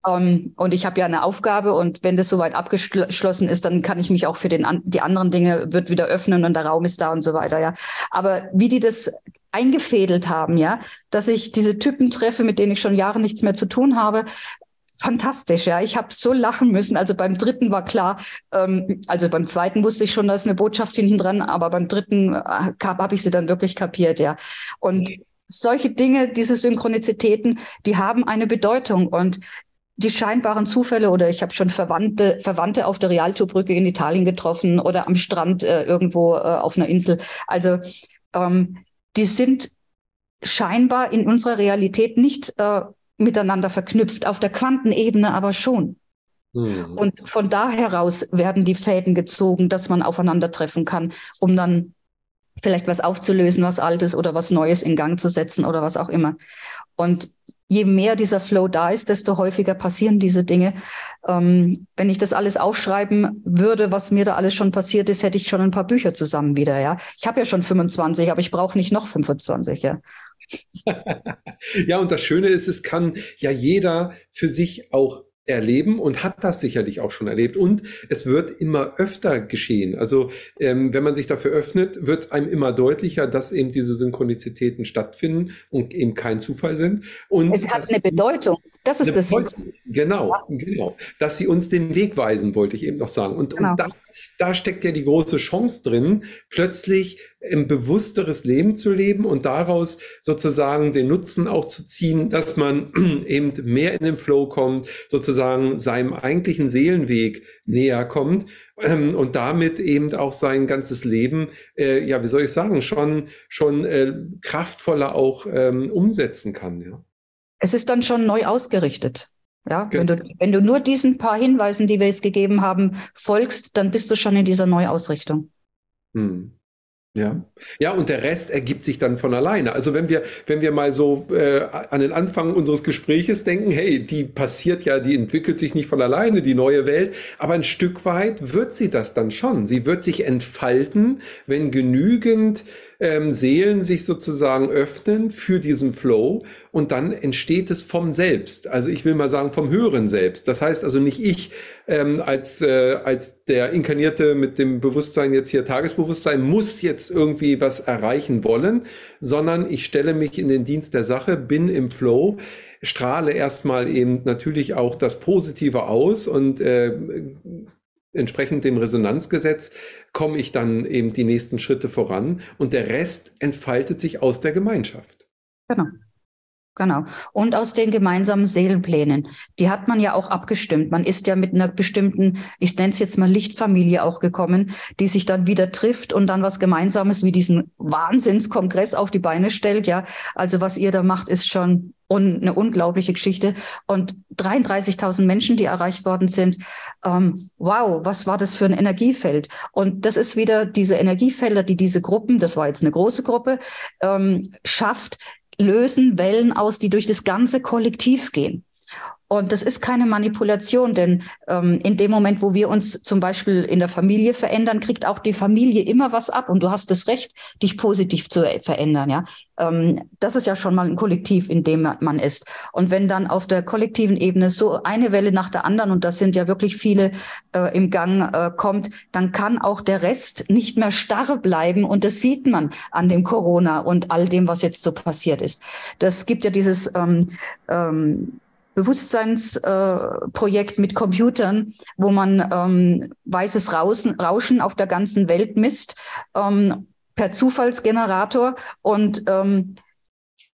Und ich habe ja eine Aufgabe und wenn das soweit abgeschlossen ist, dann kann ich mich auch für die anderen Dinge wird wieder öffnen und der Raum ist da und so weiter, ja. Aber wie die das eingefädelt haben, ja, dass ich diese Typen treffe, mit denen ich schon Jahre nichts mehr zu tun habe, fantastisch, ja. Ich habe so lachen müssen. Also beim 3. war klar, also beim 2. wusste ich schon, da ist eine Botschaft hinten dran, aber beim 3. habe ich sie dann wirklich kapiert, ja. Und solche Dinge, diese Synchronizitäten, die haben eine Bedeutung und die scheinbaren Zufälle oder ich habe schon Verwandte auf der Rialto-Brücke in Italien getroffen oder am Strand irgendwo auf einer Insel. Also die sind scheinbar in unserer Realität nicht miteinander verknüpft, auf der Quantenebene aber schon. Mhm. Und von da heraus werden die Fäden gezogen, dass man aufeinandertreffen kann, um dann vielleicht was aufzulösen, was Altes oder was Neues in Gang zu setzen oder was auch immer. Und je mehr dieser Flow da ist, desto häufiger passieren diese Dinge. Wenn ich das alles aufschreiben würde, was mir da alles schon passiert ist, hätte ich schon ein paar Bücher zusammen wieder, ja. Ich habe ja schon 25, aber ich brauche nicht noch 25, ja. Ja, und das Schöne ist, es kann ja jeder für sich auch erleben und hat das sicherlich auch schon erlebt. Und es wird immer öfter geschehen. Also wenn man sich dafür öffnet, wird es einem immer deutlicher, dass eben diese Synchronizitäten stattfinden und eben kein Zufall sind. Und es hat eine Bedeutung. Das ist das. Genau, ja. Genau. Dass sie uns den Weg weisen, wollte ich eben noch sagen. Und, genau. Und da steckt ja die große Chance drin, plötzlich ein bewussteres Leben zu leben und daraus sozusagen den Nutzen auch zu ziehen, dass man eben mehr in den Flow kommt, sozusagen seinem eigentlichen Seelenweg näher kommt und damit eben auch sein ganzes Leben, ja, wie soll ich sagen, schon kraftvoller auch umsetzen kann, ja. Es ist dann schon neu ausgerichtet. Ja? Okay. Wenn du nur diesen paar Hinweisen, die wir jetzt gegeben haben, folgst, dann bist du schon in dieser Neuausrichtung. Hm. Ja. Ja, und der Rest ergibt sich dann von alleine. Also wenn wir mal so an den Anfang unseres Gespräches denken, hey, die passiert ja, die entwickelt sich nicht von alleine, die neue Welt, aber ein Stück weit wird sie das dann schon. Sie wird sich entfalten, wenn genügend Seelen sich sozusagen öffnen für diesen Flow und dann entsteht es vom Selbst. Also ich will mal sagen, vom höheren Selbst. Das heißt also nicht ich als der Inkarnierte mit dem Bewusstsein jetzt hier, Tagesbewusstsein, muss jetzt irgendwie was erreichen wollen, sondern ich stelle mich in den Dienst der Sache, bin im Flow, strahle erstmal eben natürlich auch das Positive aus und entsprechend dem Resonanzgesetz komme ich dann eben die nächsten Schritte voran und der Rest entfaltet sich aus der Gemeinschaft. Genau. Genau. Und aus den gemeinsamen Seelenplänen. Die hat man ja auch abgestimmt. Man ist ja mit einer bestimmten, ich nenne es jetzt mal Lichtfamilie auch gekommen, die sich dann wieder trifft und dann was Gemeinsames wie diesen Wahnsinnskongress auf die Beine stellt. Ja, also was ihr da macht, ist schon eine unglaubliche Geschichte. Und 33.000 Menschen, die erreicht worden sind. Wow, was war das für ein Energiefeld? Und das ist wieder diese Energiefelder, die diese Gruppen, das war jetzt eine große Gruppe, schafft, lösen Wellen aus, die durch das ganze Kollektiv gehen. Und das ist keine Manipulation, denn in dem Moment, wo wir uns zum Beispiel in der Familie verändern, kriegt auch die Familie immer was ab. Und du hast das Recht, dich positiv zu verändern. Ja, das ist ja schon mal ein Kollektiv, in dem man ist. Und wenn dann auf der kollektiven Ebene so eine Welle nach der anderen, und das sind ja wirklich viele im Gang, kommt, dann kann auch der Rest nicht mehr starr bleiben. Und das sieht man an dem Corona und all dem, was jetzt so passiert ist. Das gibt ja dieses Bewusstseinsprojekt mit Computern, wo man weißes Rauschen auf der ganzen Welt misst, per Zufallsgenerator und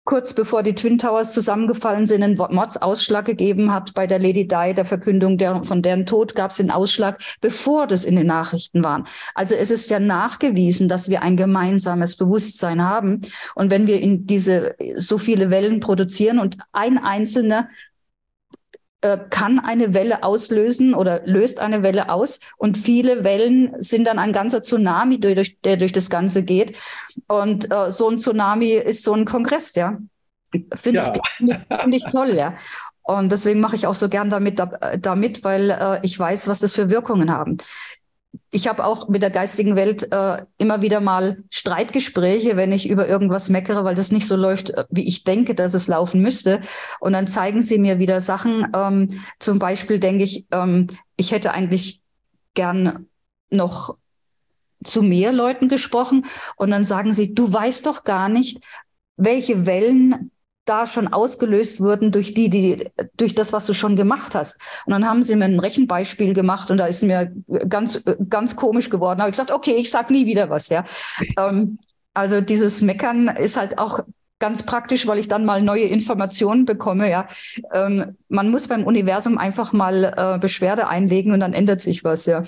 kurz bevor die Twin Towers zusammengefallen sind, einen Mordsausschlag gegeben hat bei der Lady Di, der Verkündung von deren Tod gab es den Ausschlag, bevor das in den Nachrichten waren. Also es ist ja nachgewiesen, dass wir ein gemeinsames Bewusstsein haben. Und wenn wir in diese so viele Wellen produzieren und ein Einzelner kann eine Welle auslösen oder löst eine Welle aus und viele Wellen sind dann ein ganzer Tsunami, der durch das Ganze geht und so ein Tsunami ist so ein Kongress, ja. Finde ich toll, ja. Und deswegen mache ich auch so gern damit weil ich weiß, was das für Wirkungen haben. Ich habe auch mit der geistigen Welt immer wieder mal Streitgespräche, wenn ich über irgendwas meckere, weil das nicht so läuft, wie ich denke, dass es laufen müsste. Und dann zeigen sie mir wieder Sachen. Zum Beispiel denke ich, ich hätte eigentlich gern noch zu mehr Leuten gesprochen. Und dann sagen sie, du weißt doch gar nicht, welche Wellen da schon ausgelöst wurden durch durch das, was du schon gemacht hast. Und dann haben sie mir ein Rechenbeispiel gemacht und da ist mir ganz, ganz komisch geworden. Da habe ich gesagt, okay, ich sag nie wieder was, ja. Also dieses Meckern ist halt auch ganz praktisch, weil ich dann mal neue Informationen bekomme, ja. Man muss beim Universum einfach mal Beschwerde einlegen und dann ändert sich was, ja.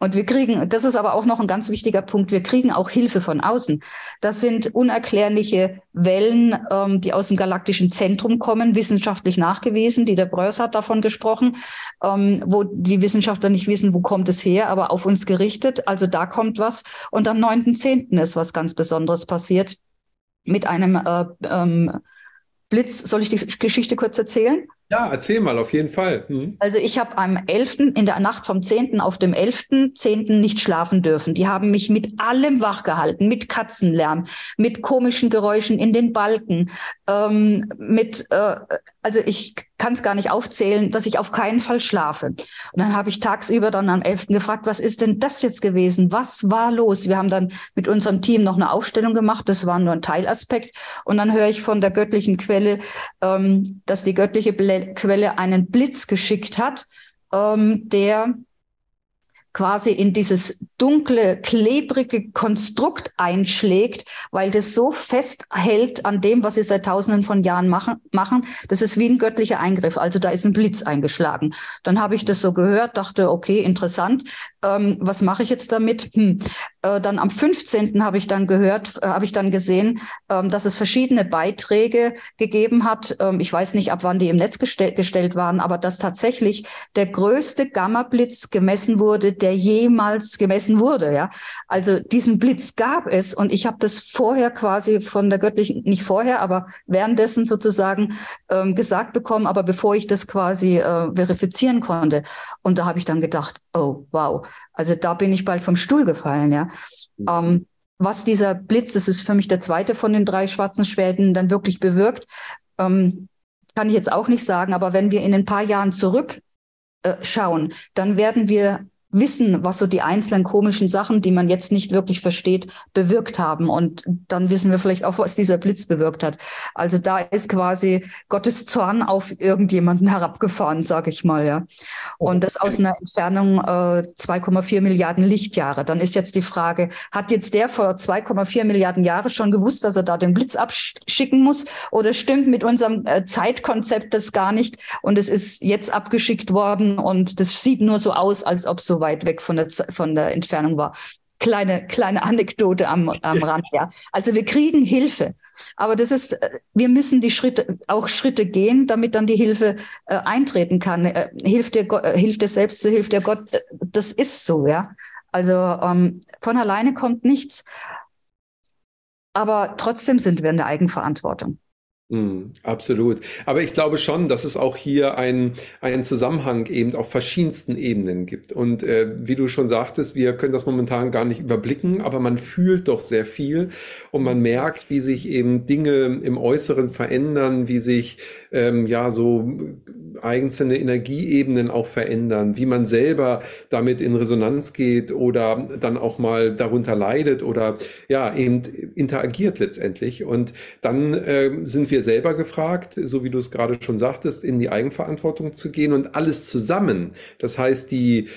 Und wir kriegen, das ist aber auch noch ein ganz wichtiger Punkt, wir kriegen auch Hilfe von außen. Das sind unerklärliche Wellen, die aus dem galaktischen Zentrum kommen, wissenschaftlich nachgewiesen. Dieter Breuers hat davon gesprochen, wo die Wissenschaftler nicht wissen, wo kommt es her, aber auf uns gerichtet. Also da kommt was. Und am 9.10. ist was ganz Besonderes passiert mit einem Blitz. Soll ich die Geschichte kurz erzählen? Ja, erzähl mal, auf jeden Fall. Mhm. Also ich habe am 11., in der Nacht vom 10. auf dem 11.10. nicht schlafen dürfen. Die haben mich mit allem wach gehalten, mit Katzenlärm, mit komischen Geräuschen in den Balken, also ich kann es gar nicht aufzählen, dass ich auf keinen Fall schlafe. Und dann habe ich tagsüber dann am 11. gefragt, was ist denn das jetzt gewesen? Was war los? Wir haben dann mit unserem Team noch eine Aufstellung gemacht, das war nur ein Teilaspekt. Und dann höre ich von der göttlichen Quelle, dass die göttliche Quelle einen Blitz geschickt hat, der quasi in dieses dunkle, klebrige Konstrukt einschlägt, weil das so festhält an dem, was sie seit Tausenden von Jahren machen. Das ist wie ein göttlicher Eingriff. Also da ist ein Blitz eingeschlagen. Dann habe ich das so gehört, dachte, okay, interessant. Was mache ich jetzt damit? Dann am 15. habe ich dann gesehen, dass es verschiedene Beiträge gegeben hat. Ich weiß nicht, ab wann die im Netz gestellt waren, aber dass tatsächlich der größte Gamma-Blitz gemessen wurde, der jemals gemessen wurde. Ja, also diesen Blitz gab es und ich habe das vorher quasi von der göttlichen, nicht vorher, aber währenddessen sozusagen gesagt bekommen, aber bevor ich das quasi verifizieren konnte. Und da habe ich dann gedacht, oh wow, also da bin ich bald vom Stuhl gefallen, ja. Was dieser Blitz, das ist für mich der zweite von den 3 schwarzen Schwerten, dann wirklich bewirkt, kann ich jetzt auch nicht sagen. Aber wenn wir in ein paar Jahren zurück schauen, dann werden wir wissen, was so die einzelnen komischen Sachen, die man jetzt nicht wirklich versteht, bewirkt haben. Und dann wissen wir vielleicht auch, was dieser Blitz bewirkt hat. Also da ist quasi Gottes Zorn auf irgendjemanden herabgefahren, sage ich mal. Ja. Und das aus einer Entfernung 2,4 Milliarden Lichtjahre. Dann ist jetzt die Frage, hat jetzt der vor 2,4 Milliarden Jahren schon gewusst, dass er da den Blitz abschicken muss? Oder stimmt mit unserem Zeitkonzept das gar nicht? Und es ist jetzt abgeschickt worden und das sieht nur so aus, als ob so weit weg von der Entfernung war. Kleine Anekdote am Rand. Ja. Also wir kriegen Hilfe, aber wir müssen Schritte gehen, damit dann die Hilfe eintreten kann. Hilft dir selbst, so hilft dir Gott. Das ist so, ja. Also von alleine kommt nichts, aber trotzdem sind wir in der Eigenverantwortung. Absolut. Aber ich glaube schon, dass es auch hier einen Zusammenhang eben auf verschiedensten Ebenen gibt. Und wie du schon sagtest, wir können das momentan gar nicht überblicken, aber man fühlt doch sehr viel und man merkt, wie sich eben Dinge im Äußeren verändern, wie sich ja so einzelne Energieebenen auch verändern, wie man selber damit in Resonanz geht oder dann auch mal darunter leidet oder ja eben interagiert letztendlich. Und dann sind wir selber gefragt, so wie du es gerade schon sagtest, in die Eigenverantwortung zu gehen und alles zusammen. Das heißt, die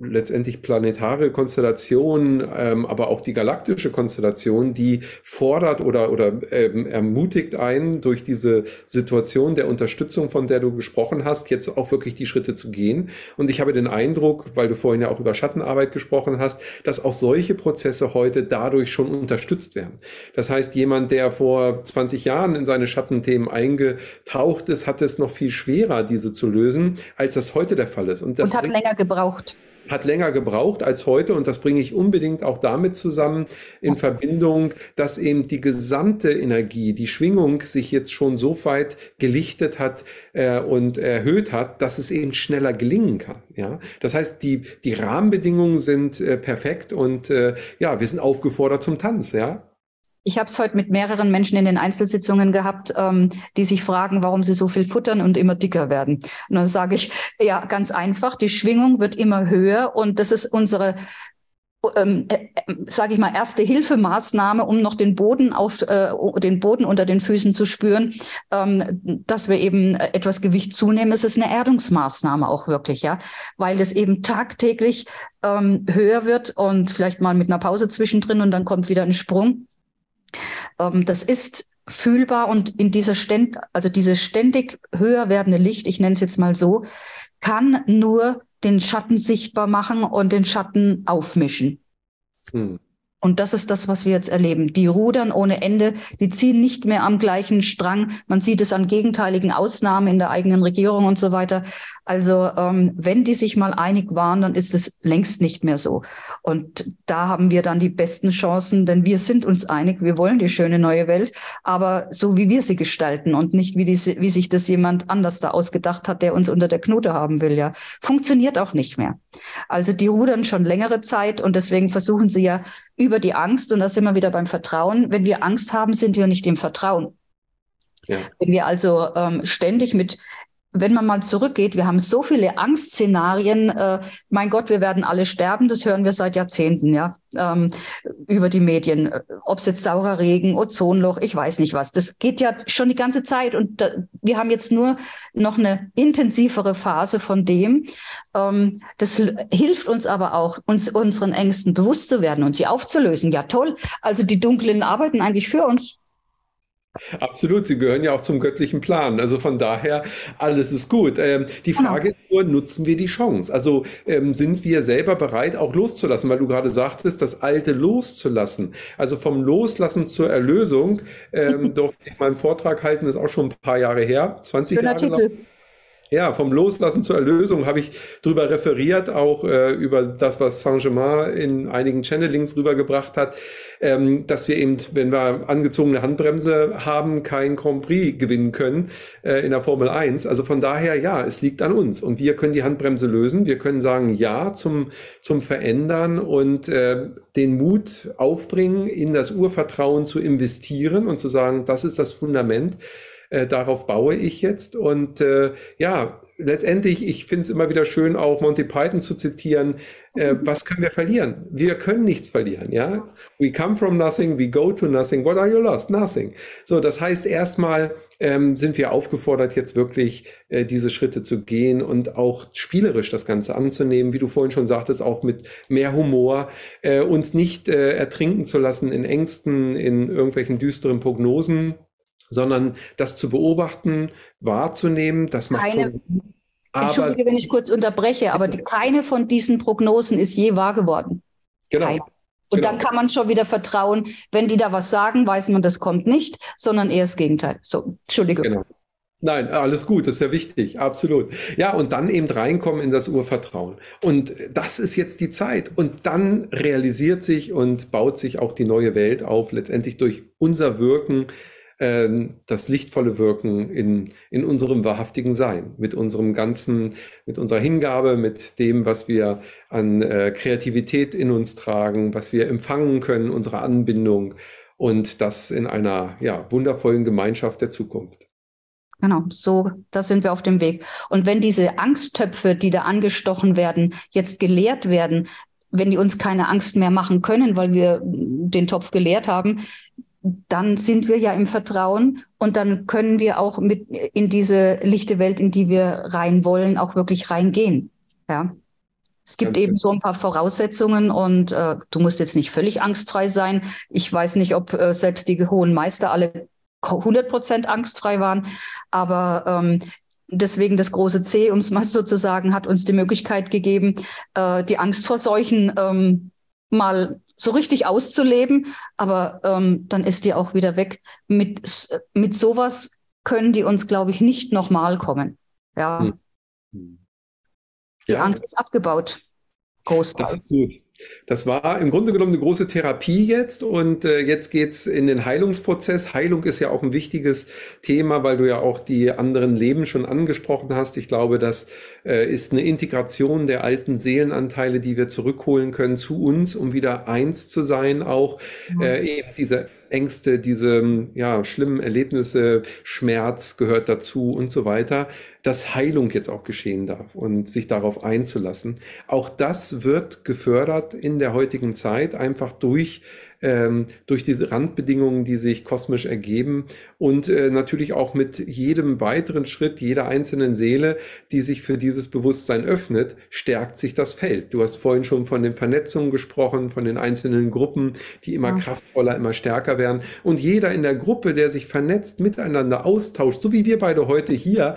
letztendlich planetare Konstellation, aber auch die galaktische Konstellation, die fordert oder ermutigt einen, durch diese Situation der Unterstützung, von der du gesprochen hast, jetzt auch wirklich die Schritte zu gehen. Und ich habe den Eindruck, weil du vorhin ja auch über Schattenarbeit gesprochen hast, dass auch solche Prozesse heute dadurch schon unterstützt werden. Das heißt, jemand, der vor 20 Jahren in seine Schattenthemen eingetaucht ist, hatte es noch viel schwerer, diese zu lösen, als das heute der Fall ist. Und hat länger gebraucht. Hat länger gebraucht als heute, und das bringe ich unbedingt auch damit zusammen in Verbindung, dass eben die gesamte Energie, die Schwingung sich jetzt schon so weit gelichtet hat und erhöht hat, dass es eben schneller gelingen kann. Ja? Das heißt, die Rahmenbedingungen sind perfekt und ja, wir sind aufgefordert zum Tanz. Ja? Ich habe es heute mit mehreren Menschen in den Einzelsitzungen gehabt, die sich fragen, warum sie so viel futtern und immer dicker werden. Und dann sage ich, ja, ganz einfach, die Schwingung wird immer höher und das ist unsere, sage ich mal, Erste-Hilfe-Maßnahme, um noch den Boden unter den Füßen zu spüren, dass wir eben etwas Gewicht zunehmen. Es ist eine Erdungsmaßnahme auch wirklich, ja, weil es eben tagtäglich höher wird und vielleicht mal mit einer Pause zwischendrin und dann kommt wieder ein Sprung. Das ist fühlbar und in dieser dieses ständig höher werdende Licht, ich nenne es jetzt mal so, kann nur den Schatten sichtbar machen und den Schatten aufmischen. Und das ist das, was wir jetzt erleben. Die rudern ohne Ende, die ziehen nicht mehr am gleichen Strang. Man sieht es an gegenteiligen Ausnahmen in der eigenen Regierung und so weiter. Also wenn die sich mal einig waren, dann ist es längst nicht mehr so. Und da haben wir dann die besten Chancen, denn wir sind uns einig, wir wollen die schöne neue Welt, aber so wie wir sie gestalten und nicht wie sich das jemand anders da ausgedacht hat, der uns unter der Knute haben will. Ja, funktioniert auch nicht mehr. Also die rudern schon längere Zeit und deswegen versuchen sie ja über die Angst, und da sind wir wieder beim Vertrauen. Wenn wir Angst haben, sind wir nicht im Vertrauen. Ja. Wenn wir also wenn man mal zurückgeht, wir haben so viele Angstszenarien, mein Gott, wir werden alle sterben, das hören wir seit Jahrzehnten, ja, über die Medien. Ob es jetzt saurer Regen, Ozonloch, ich weiß nicht was. Das geht ja schon die ganze Zeit und wir haben jetzt nur noch eine intensivere Phase von dem. Das hilft uns aber auch, uns unseren Ängsten bewusst zu werden und sie aufzulösen. Ja, toll. Also die Dunklen arbeiten eigentlich für uns. Absolut, sie gehören ja auch zum göttlichen Plan. Also von daher, alles ist gut. Die Frage ist nur, nutzen wir die Chance? Also sind wir selber bereit, auch loszulassen? Weil du gerade sagtest, das Alte loszulassen. Also vom Loslassen zur Erlösung, durfte ich meinen Vortrag halten, ist auch schon ein paar Jahre her, 20 Jahre lang. Ja, vom Loslassen zur Erlösung habe ich drüber referiert, auch über das, was Saint-Germain in einigen Channelings rübergebracht hat, dass wir eben, wenn wir angezogene Handbremse haben, kein Grand Prix gewinnen können in der Formel 1. Also von daher, ja, es liegt an uns und wir können die Handbremse lösen. Wir können sagen, ja, zum Verändern und den Mut aufbringen, in das Urvertrauen zu investieren und zu sagen, das ist das Fundament, darauf baue ich jetzt. Und ja, letztendlich, ich finde es immer wieder schön, auch Monty Python zu zitieren. Was können wir verlieren? Wir können nichts verlieren, ja? We come from nothing, we go to nothing. What are you lost? Nothing. So, das heißt, erstmal sind wir aufgefordert, jetzt wirklich diese Schritte zu gehen und auch spielerisch das Ganze anzunehmen, wie du vorhin schon sagtest, auch mit mehr Humor, uns nicht ertrinken zu lassen in Ängsten, in irgendwelchen düsteren Prognosen, sondern das zu beobachten, wahrzunehmen, das macht schon... Entschuldige, wenn ich kurz unterbreche, aber keine von diesen Prognosen ist je wahr geworden. Genau. Keine. Und genau, dann kann man schon wieder vertrauen, wenn die da was sagen, weiß man, das kommt nicht, sondern eher das Gegenteil. So, Entschuldigung. Genau. Nein, alles gut, das ist ja wichtig, absolut. Ja, und dann eben reinkommen in das Urvertrauen. Und das ist jetzt die Zeit. Und dann realisiert sich und baut sich auch die neue Welt auf, letztendlich durch unser Wirken, das lichtvolle Wirken in unserem wahrhaftigen Sein, mit unserem ganzen, mit unserer Hingabe, mit dem, was wir an Kreativität in uns tragen, was wir empfangen können, unsere Anbindung und das in einer ja, wundervollen Gemeinschaft der Zukunft. Genau, so, da sind wir auf dem Weg. Und wenn diese Angsttöpfe, die da angestochen werden, jetzt geleert werden, wenn die uns keine Angst mehr machen können, weil wir den Topf geleert haben, dann sind wir ja im Vertrauen und dann können wir auch mit in diese lichte Welt, in die wir rein wollen, auch wirklich reingehen. Ja. Es gibt ganz eben so ein paar Voraussetzungen und du musst jetzt nicht völlig angstfrei sein. Ich weiß nicht, ob selbst die hohen Meister alle 100% angstfrei waren, aber deswegen das große C, um es mal so zu sagen, hat uns die Möglichkeit gegeben, die Angst vor Seuchen mal so richtig auszuleben, aber dann ist die auch wieder weg. Mit sowas können die uns, glaube ich, nicht nochmal kommen. Ja. Hm. Die ja. Angst ist abgebaut. Großteils. Das ist gut. Das war im Grunde genommen eine große Therapie jetzt und jetzt geht es in den Heilungsprozess. Heilung ist ja auch ein wichtiges Thema, weil du ja auch die anderen Leben schon angesprochen hast. Ich glaube, das ist eine Integration der alten Seelenanteile, die wir zurückholen können zu uns, um wieder eins zu sein auch. Mhm. Eben diese Ängste, diese ja, schlimmen Erlebnisse, Schmerz gehört dazu und so weiter, dass Heilung jetzt auch geschehen darf und sich darauf einzulassen. Auch das wird gefördert in der heutigen Zeit, einfach durch diese Randbedingungen, die sich kosmisch ergeben und natürlich auch mit jedem weiteren Schritt jeder einzelnen Seele, die sich für dieses Bewusstsein öffnet, stärkt sich das Feld. Du hast vorhin schon von den Vernetzungen gesprochen, von den einzelnen Gruppen, die immer kraftvoller, immer stärker werden und jeder in der Gruppe, der sich vernetzt, miteinander austauscht, so wie wir beide heute hier,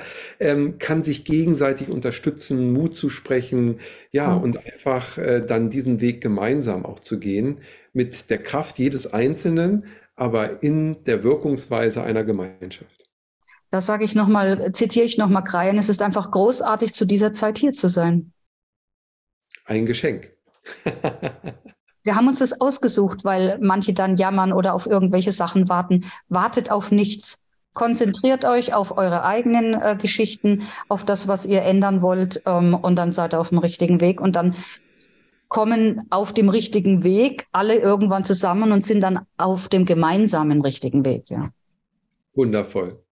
kann sich gegenseitig unterstützen, Mut zu sprechen, ja, und einfach dann diesen Weg gemeinsam auch zu gehen, mit der Kraft jedes Einzelnen, aber in der Wirkungsweise einer Gemeinschaft. Da sage ich nochmal, zitiere ich nochmal Kryon, es ist einfach großartig, zu dieser Zeit hier zu sein. Ein Geschenk. Wir haben uns das ausgesucht, weil manche dann jammern oder auf irgendwelche Sachen warten. Wartet auf nichts. Konzentriert euch auf eure eigenen Geschichten, auf das, was ihr ändern wollt, und dann seid ihr auf dem richtigen Weg und dann kommen auf dem richtigen Weg alle irgendwann zusammen und sind dann auf dem gemeinsamen richtigen Weg. Ja. Wundervoll.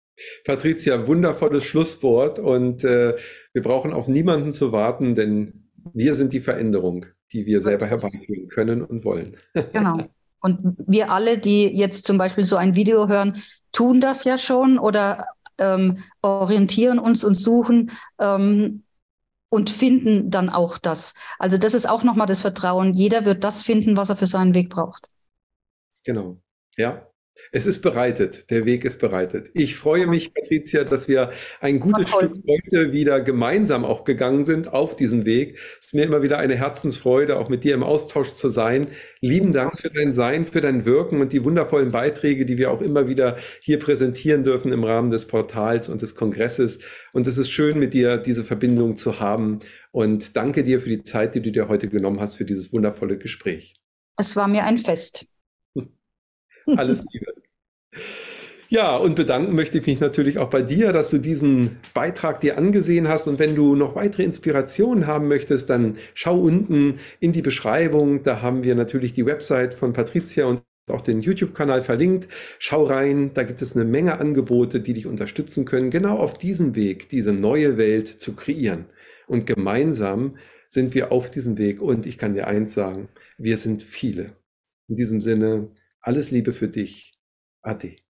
Patrizia, wundervolles Schlusswort und wir brauchen auf niemanden zu warten, denn wir sind die Veränderung, die wir selber herbeiführen können und wollen. Genau. Und wir alle, die jetzt zum Beispiel so ein Video hören, tun das ja schon oder orientieren uns und suchen, und finden dann auch das. Also das ist auch nochmal das Vertrauen. Jeder wird das finden, was er für seinen Weg braucht. Genau, ja. Es ist bereitet. Der Weg ist bereitet. Ich freue mich, Patrizia, dass wir ein gutes Stück heute wieder gemeinsam auch gegangen sind auf diesem Weg. Es ist mir immer wieder eine Herzensfreude, auch mit dir im Austausch zu sein. Lieben Dank für dein Sein, für dein Wirken und die wundervollen Beiträge, die wir auch immer wieder hier präsentieren dürfen im Rahmen des Portals und des Kongresses. Und es ist schön, mit dir diese Verbindung zu haben. Und danke dir für die Zeit, die du dir heute genommen hast, für dieses wundervolle Gespräch. Es war mir ein Fest. Alles Liebe. Ja, und bedanken möchte ich mich natürlich auch bei dir, dass du diesen Beitrag dir angesehen hast. Und wenn du noch weitere Inspirationen haben möchtest, dann schau unten in die Beschreibung. Da haben wir natürlich die Website von Patrizia und auch den YouTube-Kanal verlinkt. Schau rein, da gibt es eine Menge Angebote, die dich unterstützen können, genau auf diesem Weg, diese neue Welt zu kreieren. Und gemeinsam sind wir auf diesem Weg und ich kann dir eins sagen, wir sind viele. In diesem Sinne, alles Liebe für dich. Ade.